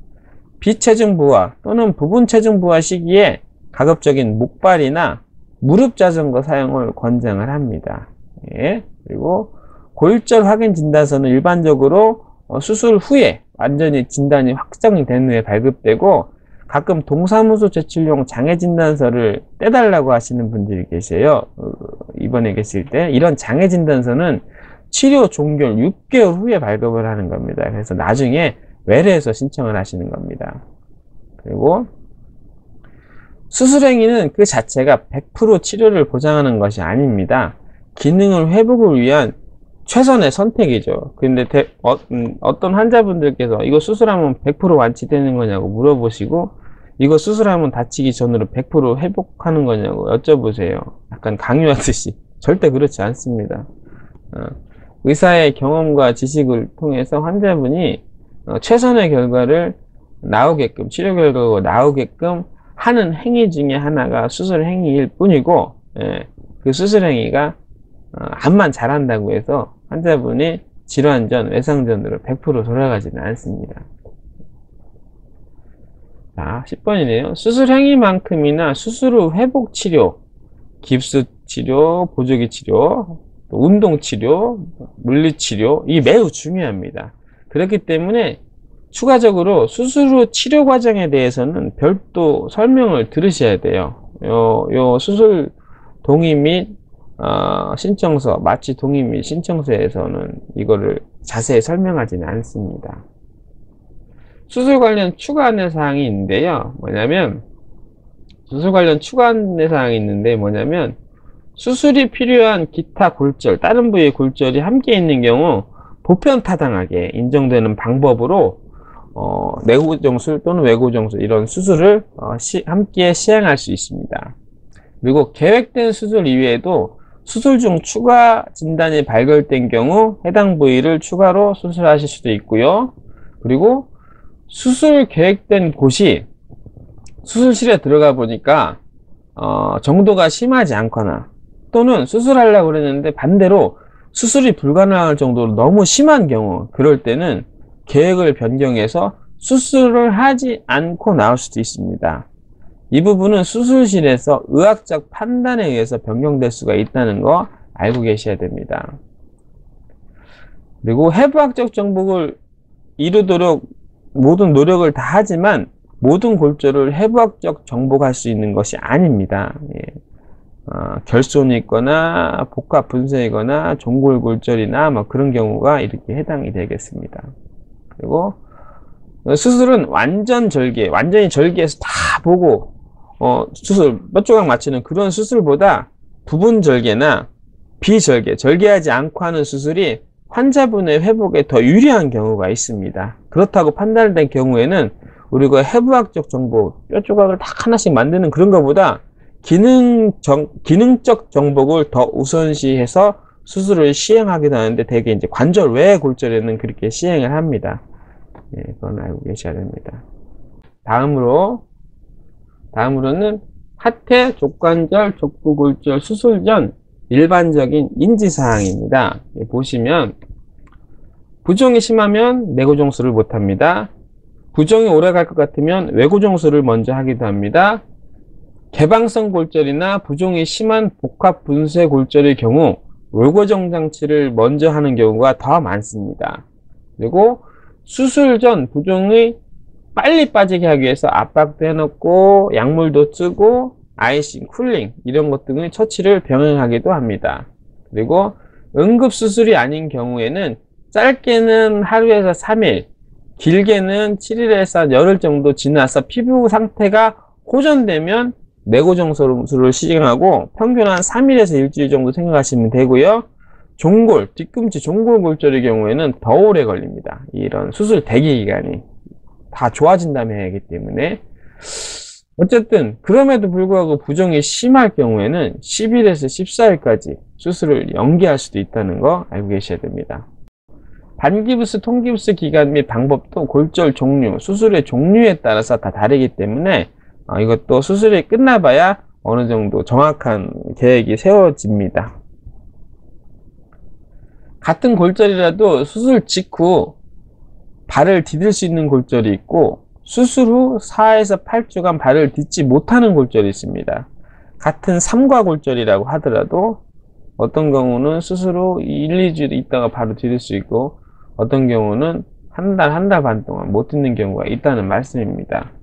비체중 부하 또는 부분 체중 부하 시기에 가급적인 목발이나 무릎 자전거 사용을 권장을 합니다. 예. 그리고 골절 확인 진단서는 일반적으로 수술 후에 완전히 진단이 확정이 된 후에 발급되고 가끔 동사무소 제출용 장애 진단서를 떼달라고 하시는 분들이 계세요. 입원해 계실 때 이런 장애 진단서는 치료 종결 육 개월 후에 발급을 하는 겁니다. 그래서 나중에 외래에서 신청을 하시는 겁니다. 그리고 수술 행위는 그 자체가 백 퍼센트 치료를 보장하는 것이 아닙니다. 기능을 회복을 위한 최선의 선택이죠. 근데 대, 어, 음, 어떤 환자분들께서 이거 수술하면 백 퍼센트 완치되는 거냐고 물어보시고 이거 수술하면 다치기 전으로 백 퍼센트 회복하는 거냐고 여쭤보세요. 약간 강요하듯이. 절대 그렇지 않습니다. 어, 의사의 경험과 지식을 통해서 환자분이 어, 최선의 결과를 나오게끔, 치료 결과가 나오게끔 하는 행위 중에 하나가 수술 행위일 뿐이고, 예, 그 수술 행위가 어, 암만 잘한다고 해서 환자분이 질환 전, 외상 전으로 백 퍼센트 돌아가지는 않습니다. 자, 십 번이네요. 수술 행위만큼이나 수술 후 회복 치료, 깁스 치료, 보조기 치료, 운동 치료, 물리 치료, 이 매우 중요합니다. 그렇기 때문에 추가적으로 수술 후 치료 과정에 대해서는 별도 설명을 들으셔야 돼요. 요, 요 수술 동의 및 어, 신청서, 마취 동의 및 신청서에서는 이거를 자세히 설명하지는 않습니다. 수술 관련 추가 안내사항이 있는데요. 뭐냐면 수술 관련 추가 안내사항이 있는데 뭐냐면 수술이 필요한 기타 골절, 다른 부위의 골절이 함께 있는 경우 보편타당하게 인정되는 방법으로 어, 내고정술 또는 외고정술 이런 수술을 어, 시, 함께 시행할 수 있습니다. 그리고 계획된 수술 이외에도 수술 중 추가 진단이 발견된 경우 해당 부위를 추가로 수술하실 수도 있고요. 그리고 수술 계획된 곳이 수술실에 들어가 보니까 어, 정도가 심하지 않거나 또는 수술하려고 그랬는데 반대로 수술이 불가능할 정도로 너무 심한 경우, 그럴 때는 계획을 변경해서 수술을 하지 않고 나올 수도 있습니다. 이 부분은 수술실에서 의학적 판단에 의해서 변경될 수가 있다는 거 알고 계셔야 됩니다. 그리고 해부학적 정복을 이루도록 모든 노력을 다 하지만 모든 골절을 해부학적 정복할 수 있는 것이 아닙니다. 예. 어, 결손이 있거나 복합 분쇄이거나 종골골절이나 뭐 그런 경우가 이렇게 해당이 되겠습니다. 그리고 수술은 완전 절개, 완전히 절개해서 다 보고 어, 수술 몇 조각 맞추는 그런 수술보다 부분 절개나 비절개, 절개하지 않고 하는 수술이 환자분의 회복에 더 유리한 경우가 있습니다. 그렇다고 판단된 경우에는 우리가 해부학적 정복, 뼈 조각을 딱 하나씩 만드는 그런 것보다 기능 정, 기능적 정복을 더 우선시해서 수술을 시행하기도 하는데, 대개 이제 관절 외 골절에는 그렇게 시행을 합니다. 예, 그건 알고 계셔야 됩니다. 다음으로, 다음으로는 하태, 족관절, 족부골절 수술 전 일반적인 인지사항입니다. 예, 보시면, 부종이 심하면 내고정술을 못합니다. 부종이 오래 갈 것 같으면 외고정술을 먼저 하기도 합니다. 개방성 골절이나 부종이 심한 복합 분쇄 골절의 경우 외고정장치를 먼저 하는 경우가 더 많습니다. 그리고 수술 전 부종이 빨리 빠지게 하기 위해서 압박도 해놓고 약물도 쓰고 아이싱, 쿨링 이런 것 등의 처치를 병행하기도 합니다. 그리고 응급수술이 아닌 경우에는 짧게는 하루에서 삼 일, 길게는 칠 일에서 열흘 정도 지나서 피부 상태가 호전되면 내고정술을 시행하고 평균 한 삼 일에서 일주일 정도 생각하시면 되고요. 종골, 뒤꿈치 종골골절의 경우에는 더 오래 걸립니다. 이런 수술 대기기간이 다 좋아진 다음에 하기 때문에, 어쨌든 그럼에도 불구하고 부종이 심할 경우에는 십 일에서 십사 일까지 수술을 연기할 수도 있다는 거 알고 계셔야 됩니다. 반깁스, 통깁스 기간 및 방법도 골절 종류, 수술의 종류에 따라서 다 다르기 때문에 이것도 수술이 끝나봐야 어느 정도 정확한 계획이 세워집니다. 같은 골절이라도 수술 직후 발을 디딜 수 있는 골절이 있고 수술 후 사에서 팔 주간 발을 딛지 못하는 골절이 있습니다. 같은 삼과 골절이라고 하더라도 어떤 경우는 수술 후 일, 이 주 있다가 바로 디딜 수 있고 어떤 경우는 한 달, 한 달 반 동안 못 딛는 경우가 있다는 말씀입니다.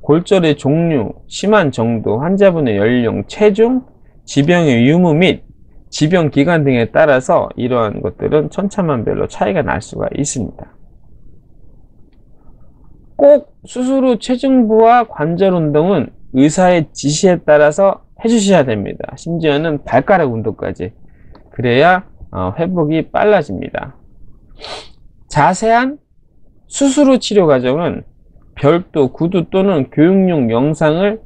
골절의 종류, 심한 정도, 환자분의 연령, 체중, 지병의 유무 및 지병 기간 등에 따라서 이러한 것들은 천차만별로 차이가 날 수가 있습니다. 꼭 수술 후 체중부와 관절 운동은 의사의 지시에 따라서 해주셔야 됩니다. 심지어는 발가락 운동까지. 그래야 회복이 빨라집니다. 자세한 수술 후 치료 과정은 별도 구두 또는 교육용 영상을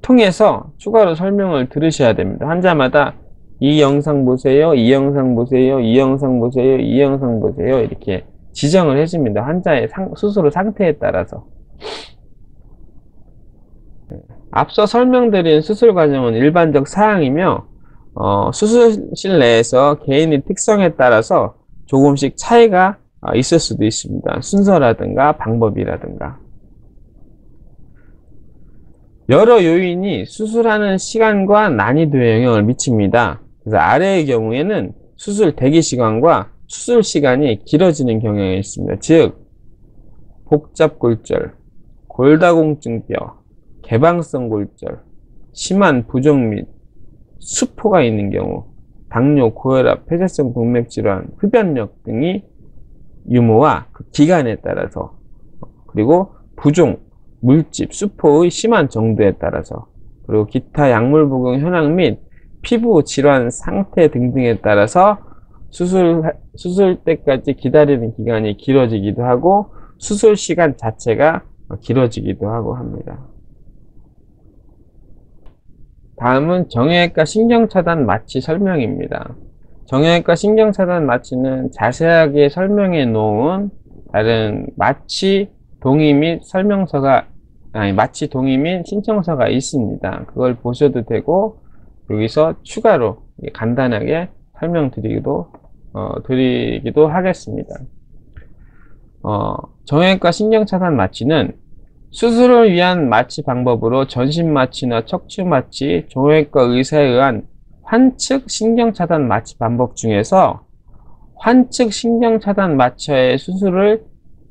통해서 추가로 설명을 들으셔야 됩니다. 환자마다 이 영상 보세요, 이 영상 보세요, 이 영상 보세요, 이 영상 보세요 이렇게 지정을 해줍니다. 환자의 상, 수술 상태에 따라서. 앞서 설명드린 수술 과정은 일반적 사항이며 어, 수술실 내에서 개인의 특성에 따라서 조금씩 차이가 있을 수도 있습니다. 순서라든가 방법이라든가. 여러 요인이 수술하는 시간과 난이도에 영향을 미칩니다. 그래서 아래의 경우에는 수술 대기 시간과 수술 시간이 길어지는 경향이 있습니다. 즉 복잡골절, 골다공증뼈, 개방성 골절, 심한 부종 및 수포가 있는 경우, 당뇨, 고혈압, 폐쇄성 동맥질환, 흡연력 등이 유무와 그 기간에 따라서, 그리고 부종, 물집, 수포의 심한 정도에 따라서, 그리고 기타 약물 복용 현황 및 피부 질환 상태 등등에 따라서 수술, 수술 때까지 기다리는 기간이 길어지기도 하고 수술 시간 자체가 길어지기도 하고 합니다. 다음은 정형외과 신경차단 마취 설명입니다. 정형외과 신경차단 마취는 자세하게 설명해 놓은 다른 마취 동의 및 설명서가, 아니, 마취 동의 및 신청서가 있습니다. 그걸 보셔도 되고, 여기서 추가로 간단하게 설명드리기도, 어, 드리기도 하겠습니다. 어, 정형외과 신경차단 마취는 수술을 위한 마취 방법으로 전신마취나 척추마취, 정형외과 의사에 의한 환측신경차단 마취 방법 중에서 환측신경차단 마취의 수술을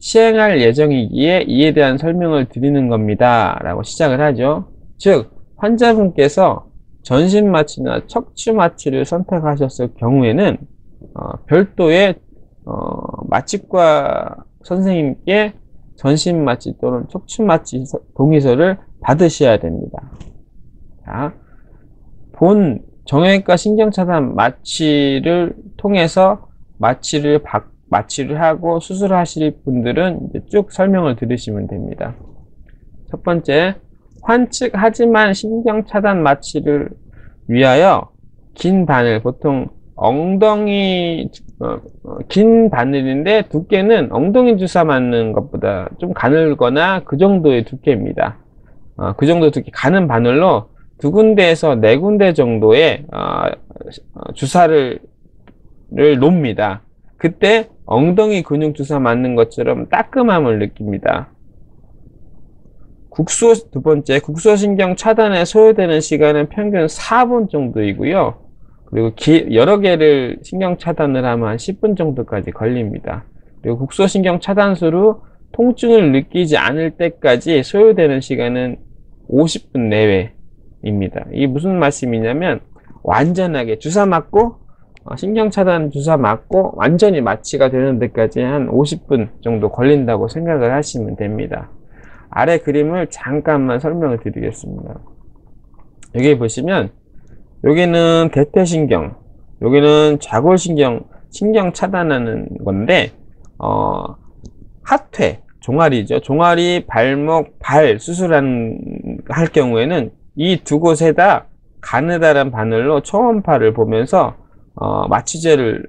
시행할 예정이기에 이에 대한 설명을 드리는 겁니다. 라고 시작을 하죠. 즉, 환자분께서 전신마취나 척추마취를 선택하셨을 경우에는 어, 별도의 어, 마취과 선생님께 전신마취 또는 척추마취 동의서를 받으셔야 됩니다. 자, 본 정형외과 신경차단 마취를 통해서 마취를 받고 마취를 하고 수술하실 분들은 이제 쭉 설명을 들으시면 됩니다. 첫 번째, 환측하지만 신경차단 마취를 위하여 긴 바늘, 보통 엉덩이, 어, 어, 긴 바늘인데 두께는 엉덩이 주사 맞는 것보다 좀 가늘거나 그 정도의 두께입니다. 어, 그 정도 두께 가는 바늘로 두 군데에서 네 군데 정도의 어, 어, 주사를 놓습니다. 그때 엉덩이 근육 주사 맞는 것처럼 따끔함을 느낍니다. 국소, 두 번째, 국소신경 차단에 소요되는 시간은 평균 사 분 정도이고요. 그리고 기, 여러 개를 신경 차단을 하면 한 십 분 정도까지 걸립니다. 그리고 국소신경 차단수로 통증을 느끼지 않을 때까지 소요되는 시간은 오십 분 내외입니다. 이게 무슨 말씀이냐면 완전하게 주사 맞고 신경 차단 주사 맞고 완전히 마취가 되는 데까지 한 오십 분 정도 걸린다고 생각을 하시면 됩니다. 아래 그림을 잠깐만 설명을 드리겠습니다. 여기 보시면 여기는 대퇴신경, 여기는 좌골신경 신경 차단하는 건데 어, 하퇴, 종아리죠. 종아리, 발목, 발 수술한 할 경우에는 이 두 곳에다 가느다란 바늘로 초음파를 보면서 어, 마취제를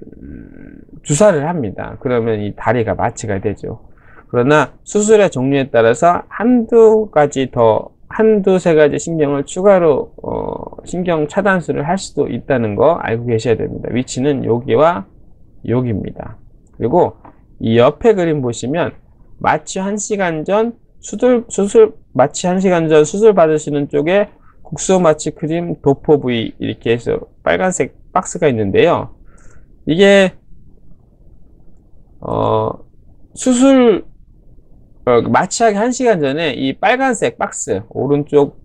주사를 합니다. 그러면 이 다리가 마취가 되죠. 그러나 수술의 종류에 따라서 한두 가지 더, 한두 세 가지 신경을 추가로 어, 신경 차단술을 할 수도 있다는 거 알고 계셔야 됩니다. 위치는 여기와 여기입니다. 그리고 이 옆에 그림 보시면 마취 한 시간 전 수술, 수술 마취 한 시간 전 수술 받으시는 쪽에 국소 마취 크림 도포 부위 이렇게 해서 빨간색 박스가 있는데요. 이게 어, 수술 어, 마취하기 한 시간 전에 이 빨간색 박스 오른쪽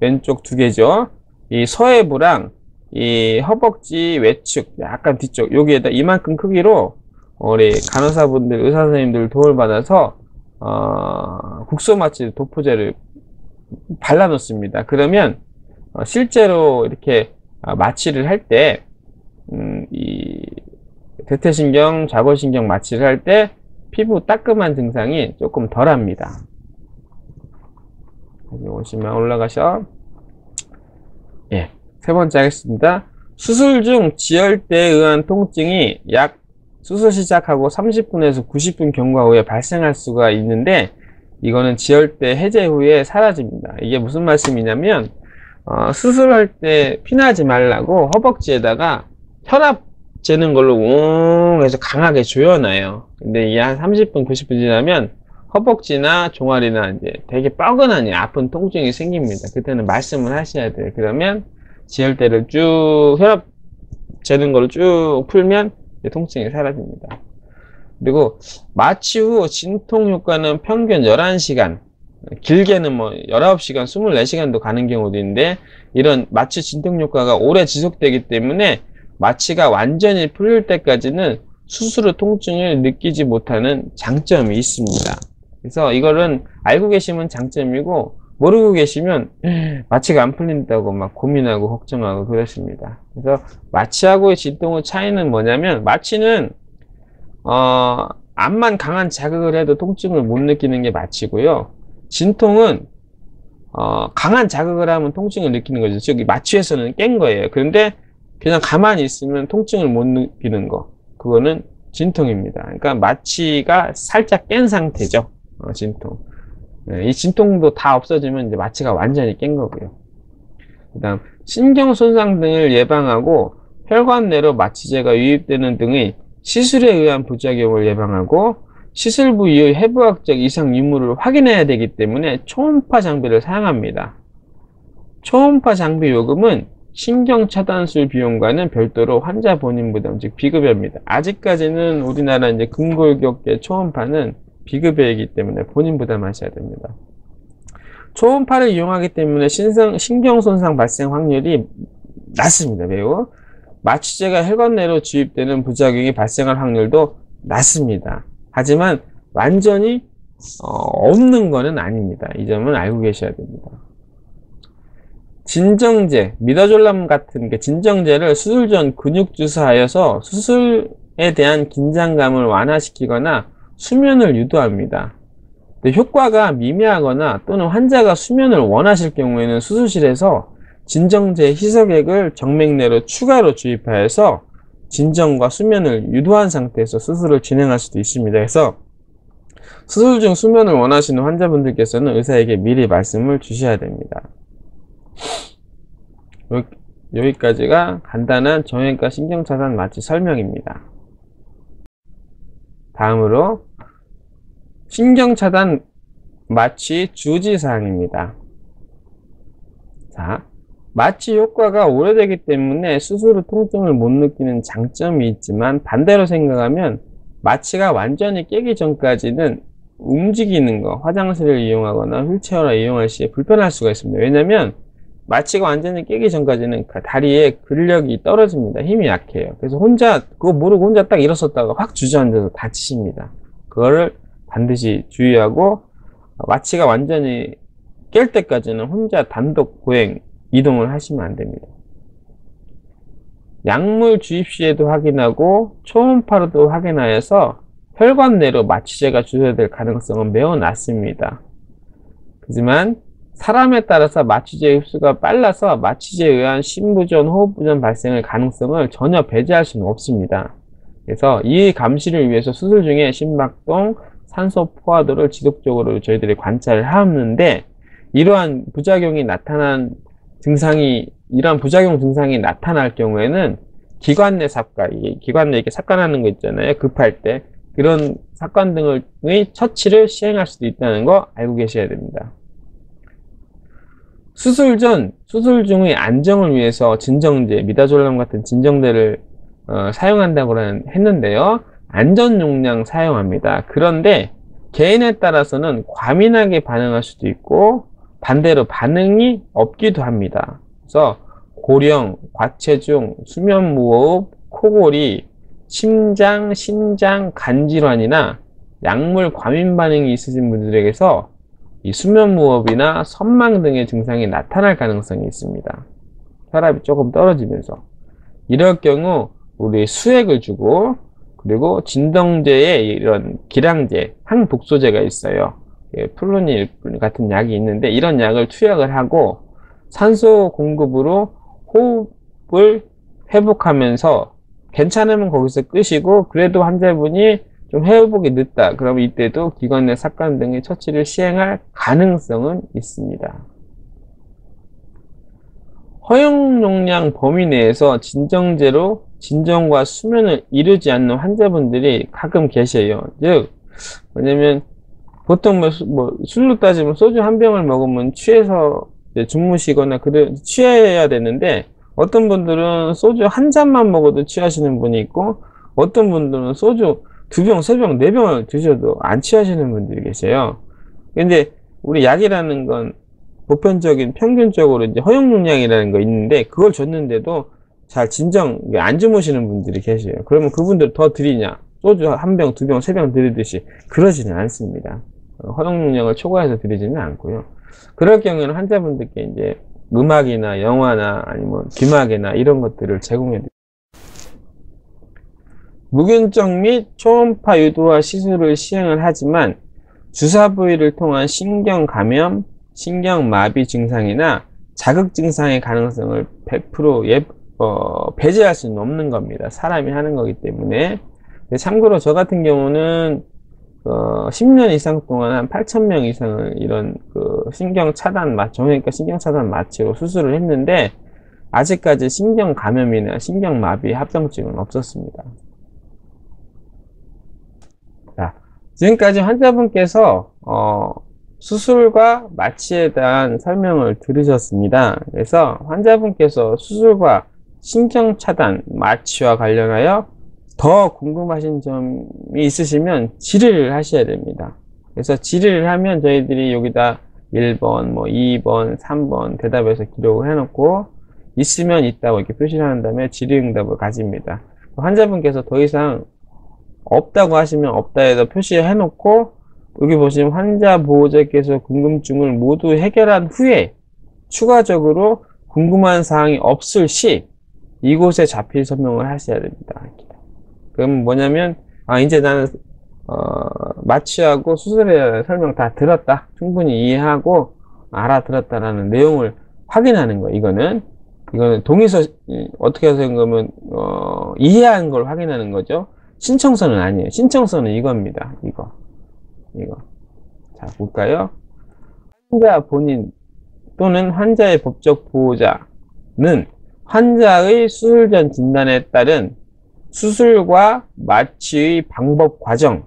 왼쪽 두 개죠. 이 서해부랑 이 허벅지 외측 약간 뒤쪽 여기에다 이만큼 크기로 우리 간호사분들 의사 선생님들 도움을 받아서 어, 국소 마취 도포제를 발라 놓습니다. 그러면 어, 실제로 이렇게 아, 마취를 할 때, 음, 이, 대퇴신경, 좌골신경 마취를 할 때, 피부 따끔한 증상이 조금 덜 합니다. 여기 오시면 올라가셔. 예. 세 번째 하겠습니다. 수술 중 지혈대에 의한 통증이 약 수술 시작하고 삼십 분에서 구십 분 경과 후에 발생할 수가 있는데, 이거는 지혈대 해제 후에 사라집니다. 이게 무슨 말씀이냐면, 어, 수술할 때 피나지 말라고 허벅지에다가 혈압 재는 걸로 웅 해서 강하게 조여놔요. 근데 이게 한 삼십 분, 구십 분 지나면 허벅지나 종아리나 이제 되게 뻐근하니 아픈 통증이 생깁니다. 그때는 말씀을 하셔야 돼요. 그러면 지혈대를 쭉, 혈압 재는 거를 쭉 풀면 통증이 사라집니다. 그리고 마취 후 진통 효과는 평균 열한 시간, 길게는 뭐 열아홉 시간, 이십사 시간도 가는 경우도 있는데, 이런 마취 진통 효과가 오래 지속되기 때문에 마취가 완전히 풀릴 때까지는 스스로 통증을 느끼지 못하는 장점이 있습니다. 그래서 이거는 알고 계시면 장점이고, 모르고 계시면 마취가 안 풀린다고 막 고민하고 걱정하고 그렇습니다. 그래서 마취하고의 진통의 차이는 뭐냐면, 마취는 어, 암만 강한 자극을 해도 통증을 못 느끼는 게 마취고요, 진통은 어, 강한 자극을 하면 통증을 느끼는 거죠. 즉 마취에서는 깬 거예요. 그런데 그냥 가만히 있으면 통증을 못 느끼는 거, 그거는 진통입니다. 그러니까 마취가 살짝 깬 상태죠, 어, 진통. 네, 이 진통도 다 없어지면 이제 마취가 완전히 깬 거고요. 그 다음, 신경 손상 등을 예방하고 혈관 내로 마취제가 유입되는 등의 시술에 의한 부작용을 예방하고, 시술 부위의 해부학적 이상 유무를 확인해야 되기 때문에 초음파 장비를 사용합니다. 초음파 장비 요금은 신경 차단술 비용과는 별도로 환자 본인 부담, 즉 비급여입니다. 아직까지는 우리나라 이제 근골격계 초음파는 비급여이기 때문에 본인 부담하셔야 됩니다. 초음파를 이용하기 때문에 신상, 신경 손상 발생 확률이 낮습니다. 매우. 마취제가 혈관 내로 주입되는 부작용이 발생할 확률도 낮습니다. 하지만 완전히 어, 없는 거는 아닙니다. 이 점은 알고 계셔야 됩니다. 진정제, 미다졸람 같은 게 진정제를 수술 전 근육 주사하여서 수술에 대한 긴장감을 완화시키거나 수면을 유도합니다. 근데 효과가 미미하거나 또는 환자가 수면을 원하실 경우에는 수술실에서 진정제 희석액을 정맥내로 추가로 주입하여서 진정과 수면을 유도한 상태에서 수술을 진행할 수도 있습니다. 그래서 수술 중 수면을 원하시는 환자분들께서는 의사에게 미리 말씀을 주셔야 됩니다. 여기까지가 간단한 정형외과 신경차단 마취 설명입니다. 다음으로 신경차단 마취 주지사항입니다. 자, 마취 효과가 오래되기 때문에 스스로 통증을 못 느끼는 장점이 있지만, 반대로 생각하면 마취가 완전히 깨기 전까지는 움직이는 거, 화장실을 이용하거나 휠체어를 이용할 시에 불편할 수가 있습니다. 왜냐면 마취가 완전히 깨기 전까지는 다리에 근력이 떨어집니다. 힘이 약해요. 그래서 혼자 그거 모르고 혼자 딱 일어섰다가 확 주저앉아서 다치십니다. 그거를 반드시 주의하고, 마취가 완전히 깰 때까지는 혼자 단독 보행, 이동을 하시면 안 됩니다. 약물 주입 시에도 확인하고 초음파로도 확인하여서 혈관 내로 마취제가 주사될 가능성은 매우 낮습니다. 하지만 사람에 따라서 마취제 흡수가 빨라서 마취제에 의한 심부전, 호흡부전 발생의 가능성을 전혀 배제할 수는 없습니다. 그래서 이 감시를 위해서 수술 중에 심박동, 산소 포화도를 지속적으로 저희들이 관찰을 하는데, 이러한 부작용이 나타난 증상이, 이런 부작용 증상이 나타날 경우에는 기관 내 삽과, 기관 내 이렇게 삽관하는 거 있잖아요. 급할 때. 그런 삽관 등의 처치를 시행할 수도 있다는 거 알고 계셔야 됩니다. 수술 전, 수술 중의 안정을 위해서 진정제, 미다졸람 같은 진정제를 어, 사용한다고 했는데요. 안전 용량 사용합니다. 그런데 개인에 따라서는 과민하게 반응할 수도 있고, 반대로 반응이 없기도 합니다. 그래서 고령, 과체중, 수면무호흡, 코골이, 심장, 신장, 간질환이나 약물 과민 반응이 있으신 분들에게서 이 수면무호흡이나 선망 등의 증상이 나타날 가능성이 있습니다. 혈압이 조금 떨어지면서. 이럴 경우 우리 수액을 주고, 그리고 진정제에 이런 기량제, 항독소제가 있어요. 예, 플루닐 같은 약이 있는데, 이런 약을 투약을 하고 산소 공급으로 호흡을 회복하면서, 괜찮으면 거기서 끄시고 그래도 환자분이 좀 회복이 늦다 그러면 이때도 기관 내 삽관 등의 처치를 시행할 가능성은 있습니다. 허용 용량 범위 내에서 진정제로 진정과 수면을 이루지 않는 환자분들이 가끔 계세요. 즉 뭐냐면 보통 뭐, 뭐 술로 따지면 소주 한 병을 먹으면 취해서 이제 주무시거나 그래 취해야 되는데, 어떤 분들은 소주 한 잔만 먹어도 취하시는 분이 있고, 어떤 분들은 소주 두 병, 세 병, 네 병을 드셔도 안 취하시는 분들이 계세요. 근데 우리 약이라는 건 보편적인 평균적으로 이제 허용용량이라는 거 있는데, 그걸 줬는데도 잘 진정 안 주무시는 분들이 계세요. 그러면 그분들 더 드리냐, 소주 한 병, 두 병, 세 병 드리듯이 그러지는 않습니다. 허용용량을 초과해서 드리지는 않고요. 그럴 경우에는 환자분들께 이제 음악이나 영화나 아니면 귀마개나 이런 것들을 제공해 드립니다. 무균적 및 초음파 유도화 시술을 시행을 하지만 주사 부위를 통한 신경 감염, 신경 마비 증상이나 자극 증상의 가능성을 백 퍼센트 예, 어, 배제할 수는 없는 겁니다. 사람이 하는 거기 때문에. 참고로 저 같은 경우는 어, 십 년 이상 동안 한 팔천 명 이상을 이런 그 신경 차단, 정형외과 신경 차단 마취로 수술을 했는데, 아직까지 신경 감염이나 신경 마비 합병증은 없었습니다. 자, 지금까지 환자분께서 어, 수술과 마취에 대한 설명을 들으셨습니다. 그래서 환자분께서 수술과 신경 차단 마취와 관련하여 더 궁금하신 점이 있으시면 질의를 하셔야 됩니다. 그래서 질의를 하면 저희들이 여기다 일 번, 뭐 이 번, 삼 번 대답해서 기록을 해놓고, 있으면 있다고 이렇게 표시를 한 다음에 질의응답을 가집니다. 환자분께서 더 이상 없다고 하시면 없다에다 표시해놓고, 여기 보시면 환자 보호자께서 궁금증을 모두 해결한 후에 추가적으로 궁금한 사항이 없을 시 이곳에 자필 서명을 하셔야 됩니다. 그럼 뭐냐면, 아, 이제 나는 어, 마취하고 수술에 설명 다 들었다, 충분히 이해하고 알아들었다라는 내용을 확인하는 거예요. 이거는 이거는 동의서, 어떻게 해서 그러면 어, 이해한 걸 확인하는 거죠. 신청서는 아니에요. 신청서는 이겁니다. 이거 이거 자 볼까요? 환자 본인 또는 환자의 법적 보호자는 환자의 수술 전 진단에 따른 수술과 마취의 방법, 과정,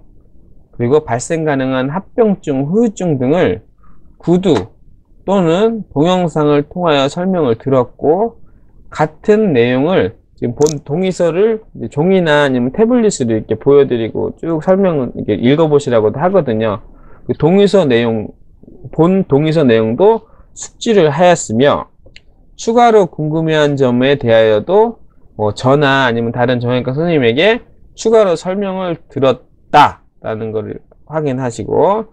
그리고 발생 가능한 합병증, 후유증 등을 구두 또는 동영상을 통하여 설명을 들었고, 같은 내용을 지금 본 동의서를 이제 종이나 아니면 태블릿으로 이렇게 보여드리고 쭉 설명을 이렇게 읽어보시라고도 하거든요. 동의서 내용, 본 동의서 내용도 숙지를 하였으며, 추가로 궁금해한 점에 대하여도 뭐 저나 아니면 다른 정형외과 선생님에게 추가로 설명을 들었다라는 것을 확인하시고,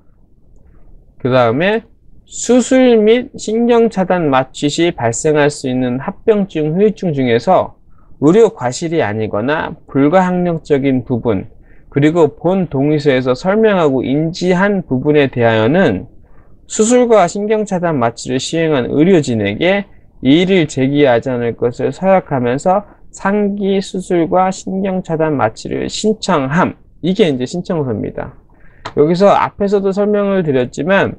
그 다음에 수술 및 신경차단 마취 시 발생할 수 있는 합병증, 후유증 중에서 의료 과실이 아니거나 불가항력적인 부분, 그리고 본 동의서에서 설명하고 인지한 부분에 대하여는 수술과 신경차단 마취를 시행한 의료진에게 이의를 제기하지 않을 것을 서약하면서 상기 수술과 신경 차단 마취를 신청함. 이게 이제 신청서입니다. 여기서 앞에서도 설명을 드렸지만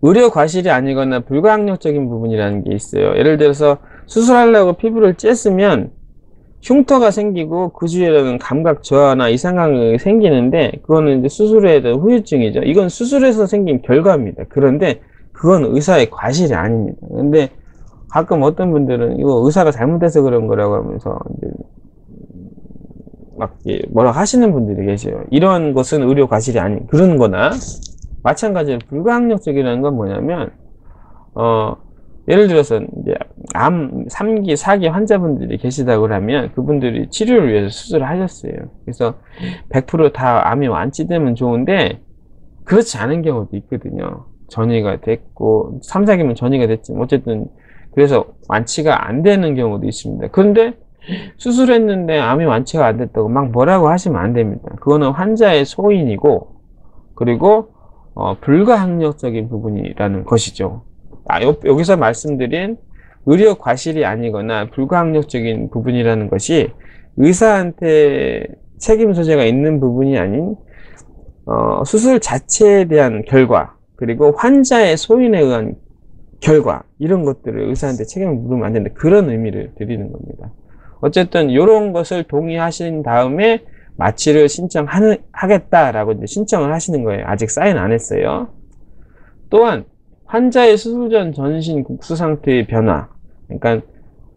의료 과실이 아니거나 불가항력적인 부분이라는 게 있어요. 예를 들어서 수술하려고 피부를 쬐으면 흉터가 생기고 그 주위에는 감각 저하나 이상감이 생기는데, 그거는 이제 수술에 대한 후유증이죠. 이건 수술에서 생긴 결과입니다. 그런데 그건 의사의 과실이 아닙니다. 근데 가끔 어떤 분들은 이거 의사가 잘못해서 그런 거라고 하면서 이제 막 뭐라 하시는 분들이 계세요. 이런 것은 의료 과실이 아닌 그런 거나 마찬가지로 불가항력적이라는 건 뭐냐면, 어, 예를 들어서 이제 암 삼 기, 사 기 환자분들이 계시다고 하면 그분들이 치료를 위해서 수술을 하셨어요. 그래서 백 퍼센트 다 암이 완치되면 좋은데 그렇지 않은 경우도 있거든요. 전이가 됐고, 삼, 사 기면 전이가 됐지만 어쨌든 그래서 완치가 안 되는 경우도 있습니다. 그런데 수술했는데 암이 완치가 안 됐다고 막 뭐라고 하시면 안 됩니다. 그거는 환자의 소인이고, 그리고 어, 불가항력적인 부분이라는 것이죠. 아, 요, 여기서 말씀드린 의료 과실이 아니거나 불가항력적인 부분이라는 것이 의사한테 책임 소재가 있는 부분이 아닌 어, 수술 자체에 대한 결과, 그리고 환자의 소인에 의한 결과, 이런 것들을 의사한테 책임을 물으면 안 된다, 그런 의미를 드리는 겁니다. 어쨌든 이런 것을 동의하신 다음에 마취를 신청하겠다라고 이제 신청을 하시는 거예요. 아직 사인 안 했어요. 또한 환자의 수술 전 전신 국소 상태의 변화, 그러니까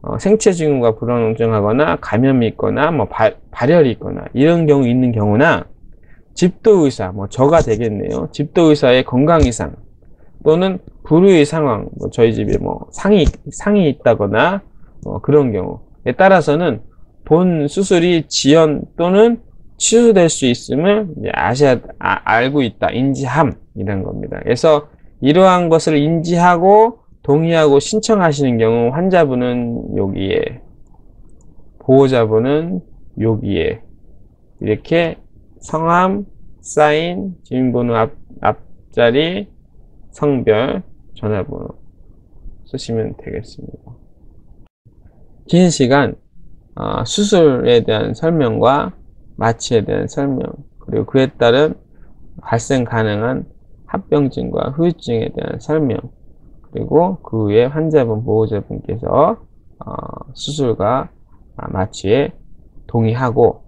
어, 생체 증후가 불안정하거나 감염이 있거나 뭐 바, 발열이 있거나 이런 경우 있는 경우나 집도의사, 뭐 저가 되겠네요. 집도의사의 건강 이상 또는 불의의 상황, 뭐 저희 집에 뭐 상이 상이 있다거나 뭐 그런 경우에 따라서는 본 수술이 지연 또는 취소될 수 있음을 이제 아셔야, 아, 알고 있다, 인지함 이런 겁니다. 그래서 이러한 것을 인지하고 동의하고 신청하시는 경우 환자분은 여기에, 보호자분은 여기에 이렇게 성함, 사인, 주민번호 앞, 앞자리, 성별, 전화번호 쓰시면 되겠습니다. 긴 시간 어, 수술에 대한 설명과 마취에 대한 설명, 그리고 그에 따른 발생 가능한 합병증과 후유증에 대한 설명, 그리고 그 후에 환자분, 보호자분께서 어, 수술과 마취에 동의하고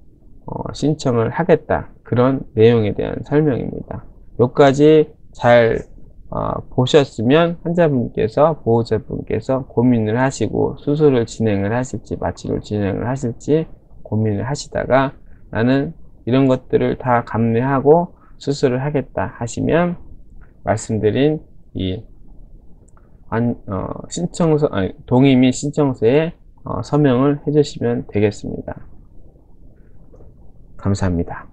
어, 신청을 하겠다, 그런 내용에 대한 설명입니다. 여기까지 잘 어, 보셨으면 환자분께서, 보호자분께서 고민을 하시고 수술을 진행을 하실지 마취를 진행을 하실지 고민을 하시다가 나는 이런 것들을 다 감내하고 수술을 하겠다 하시면 말씀드린 이 안, 어, 신청서, 아니, 동의 및 신청서에 어, 서명을 해주시면 되겠습니다. 감사합니다.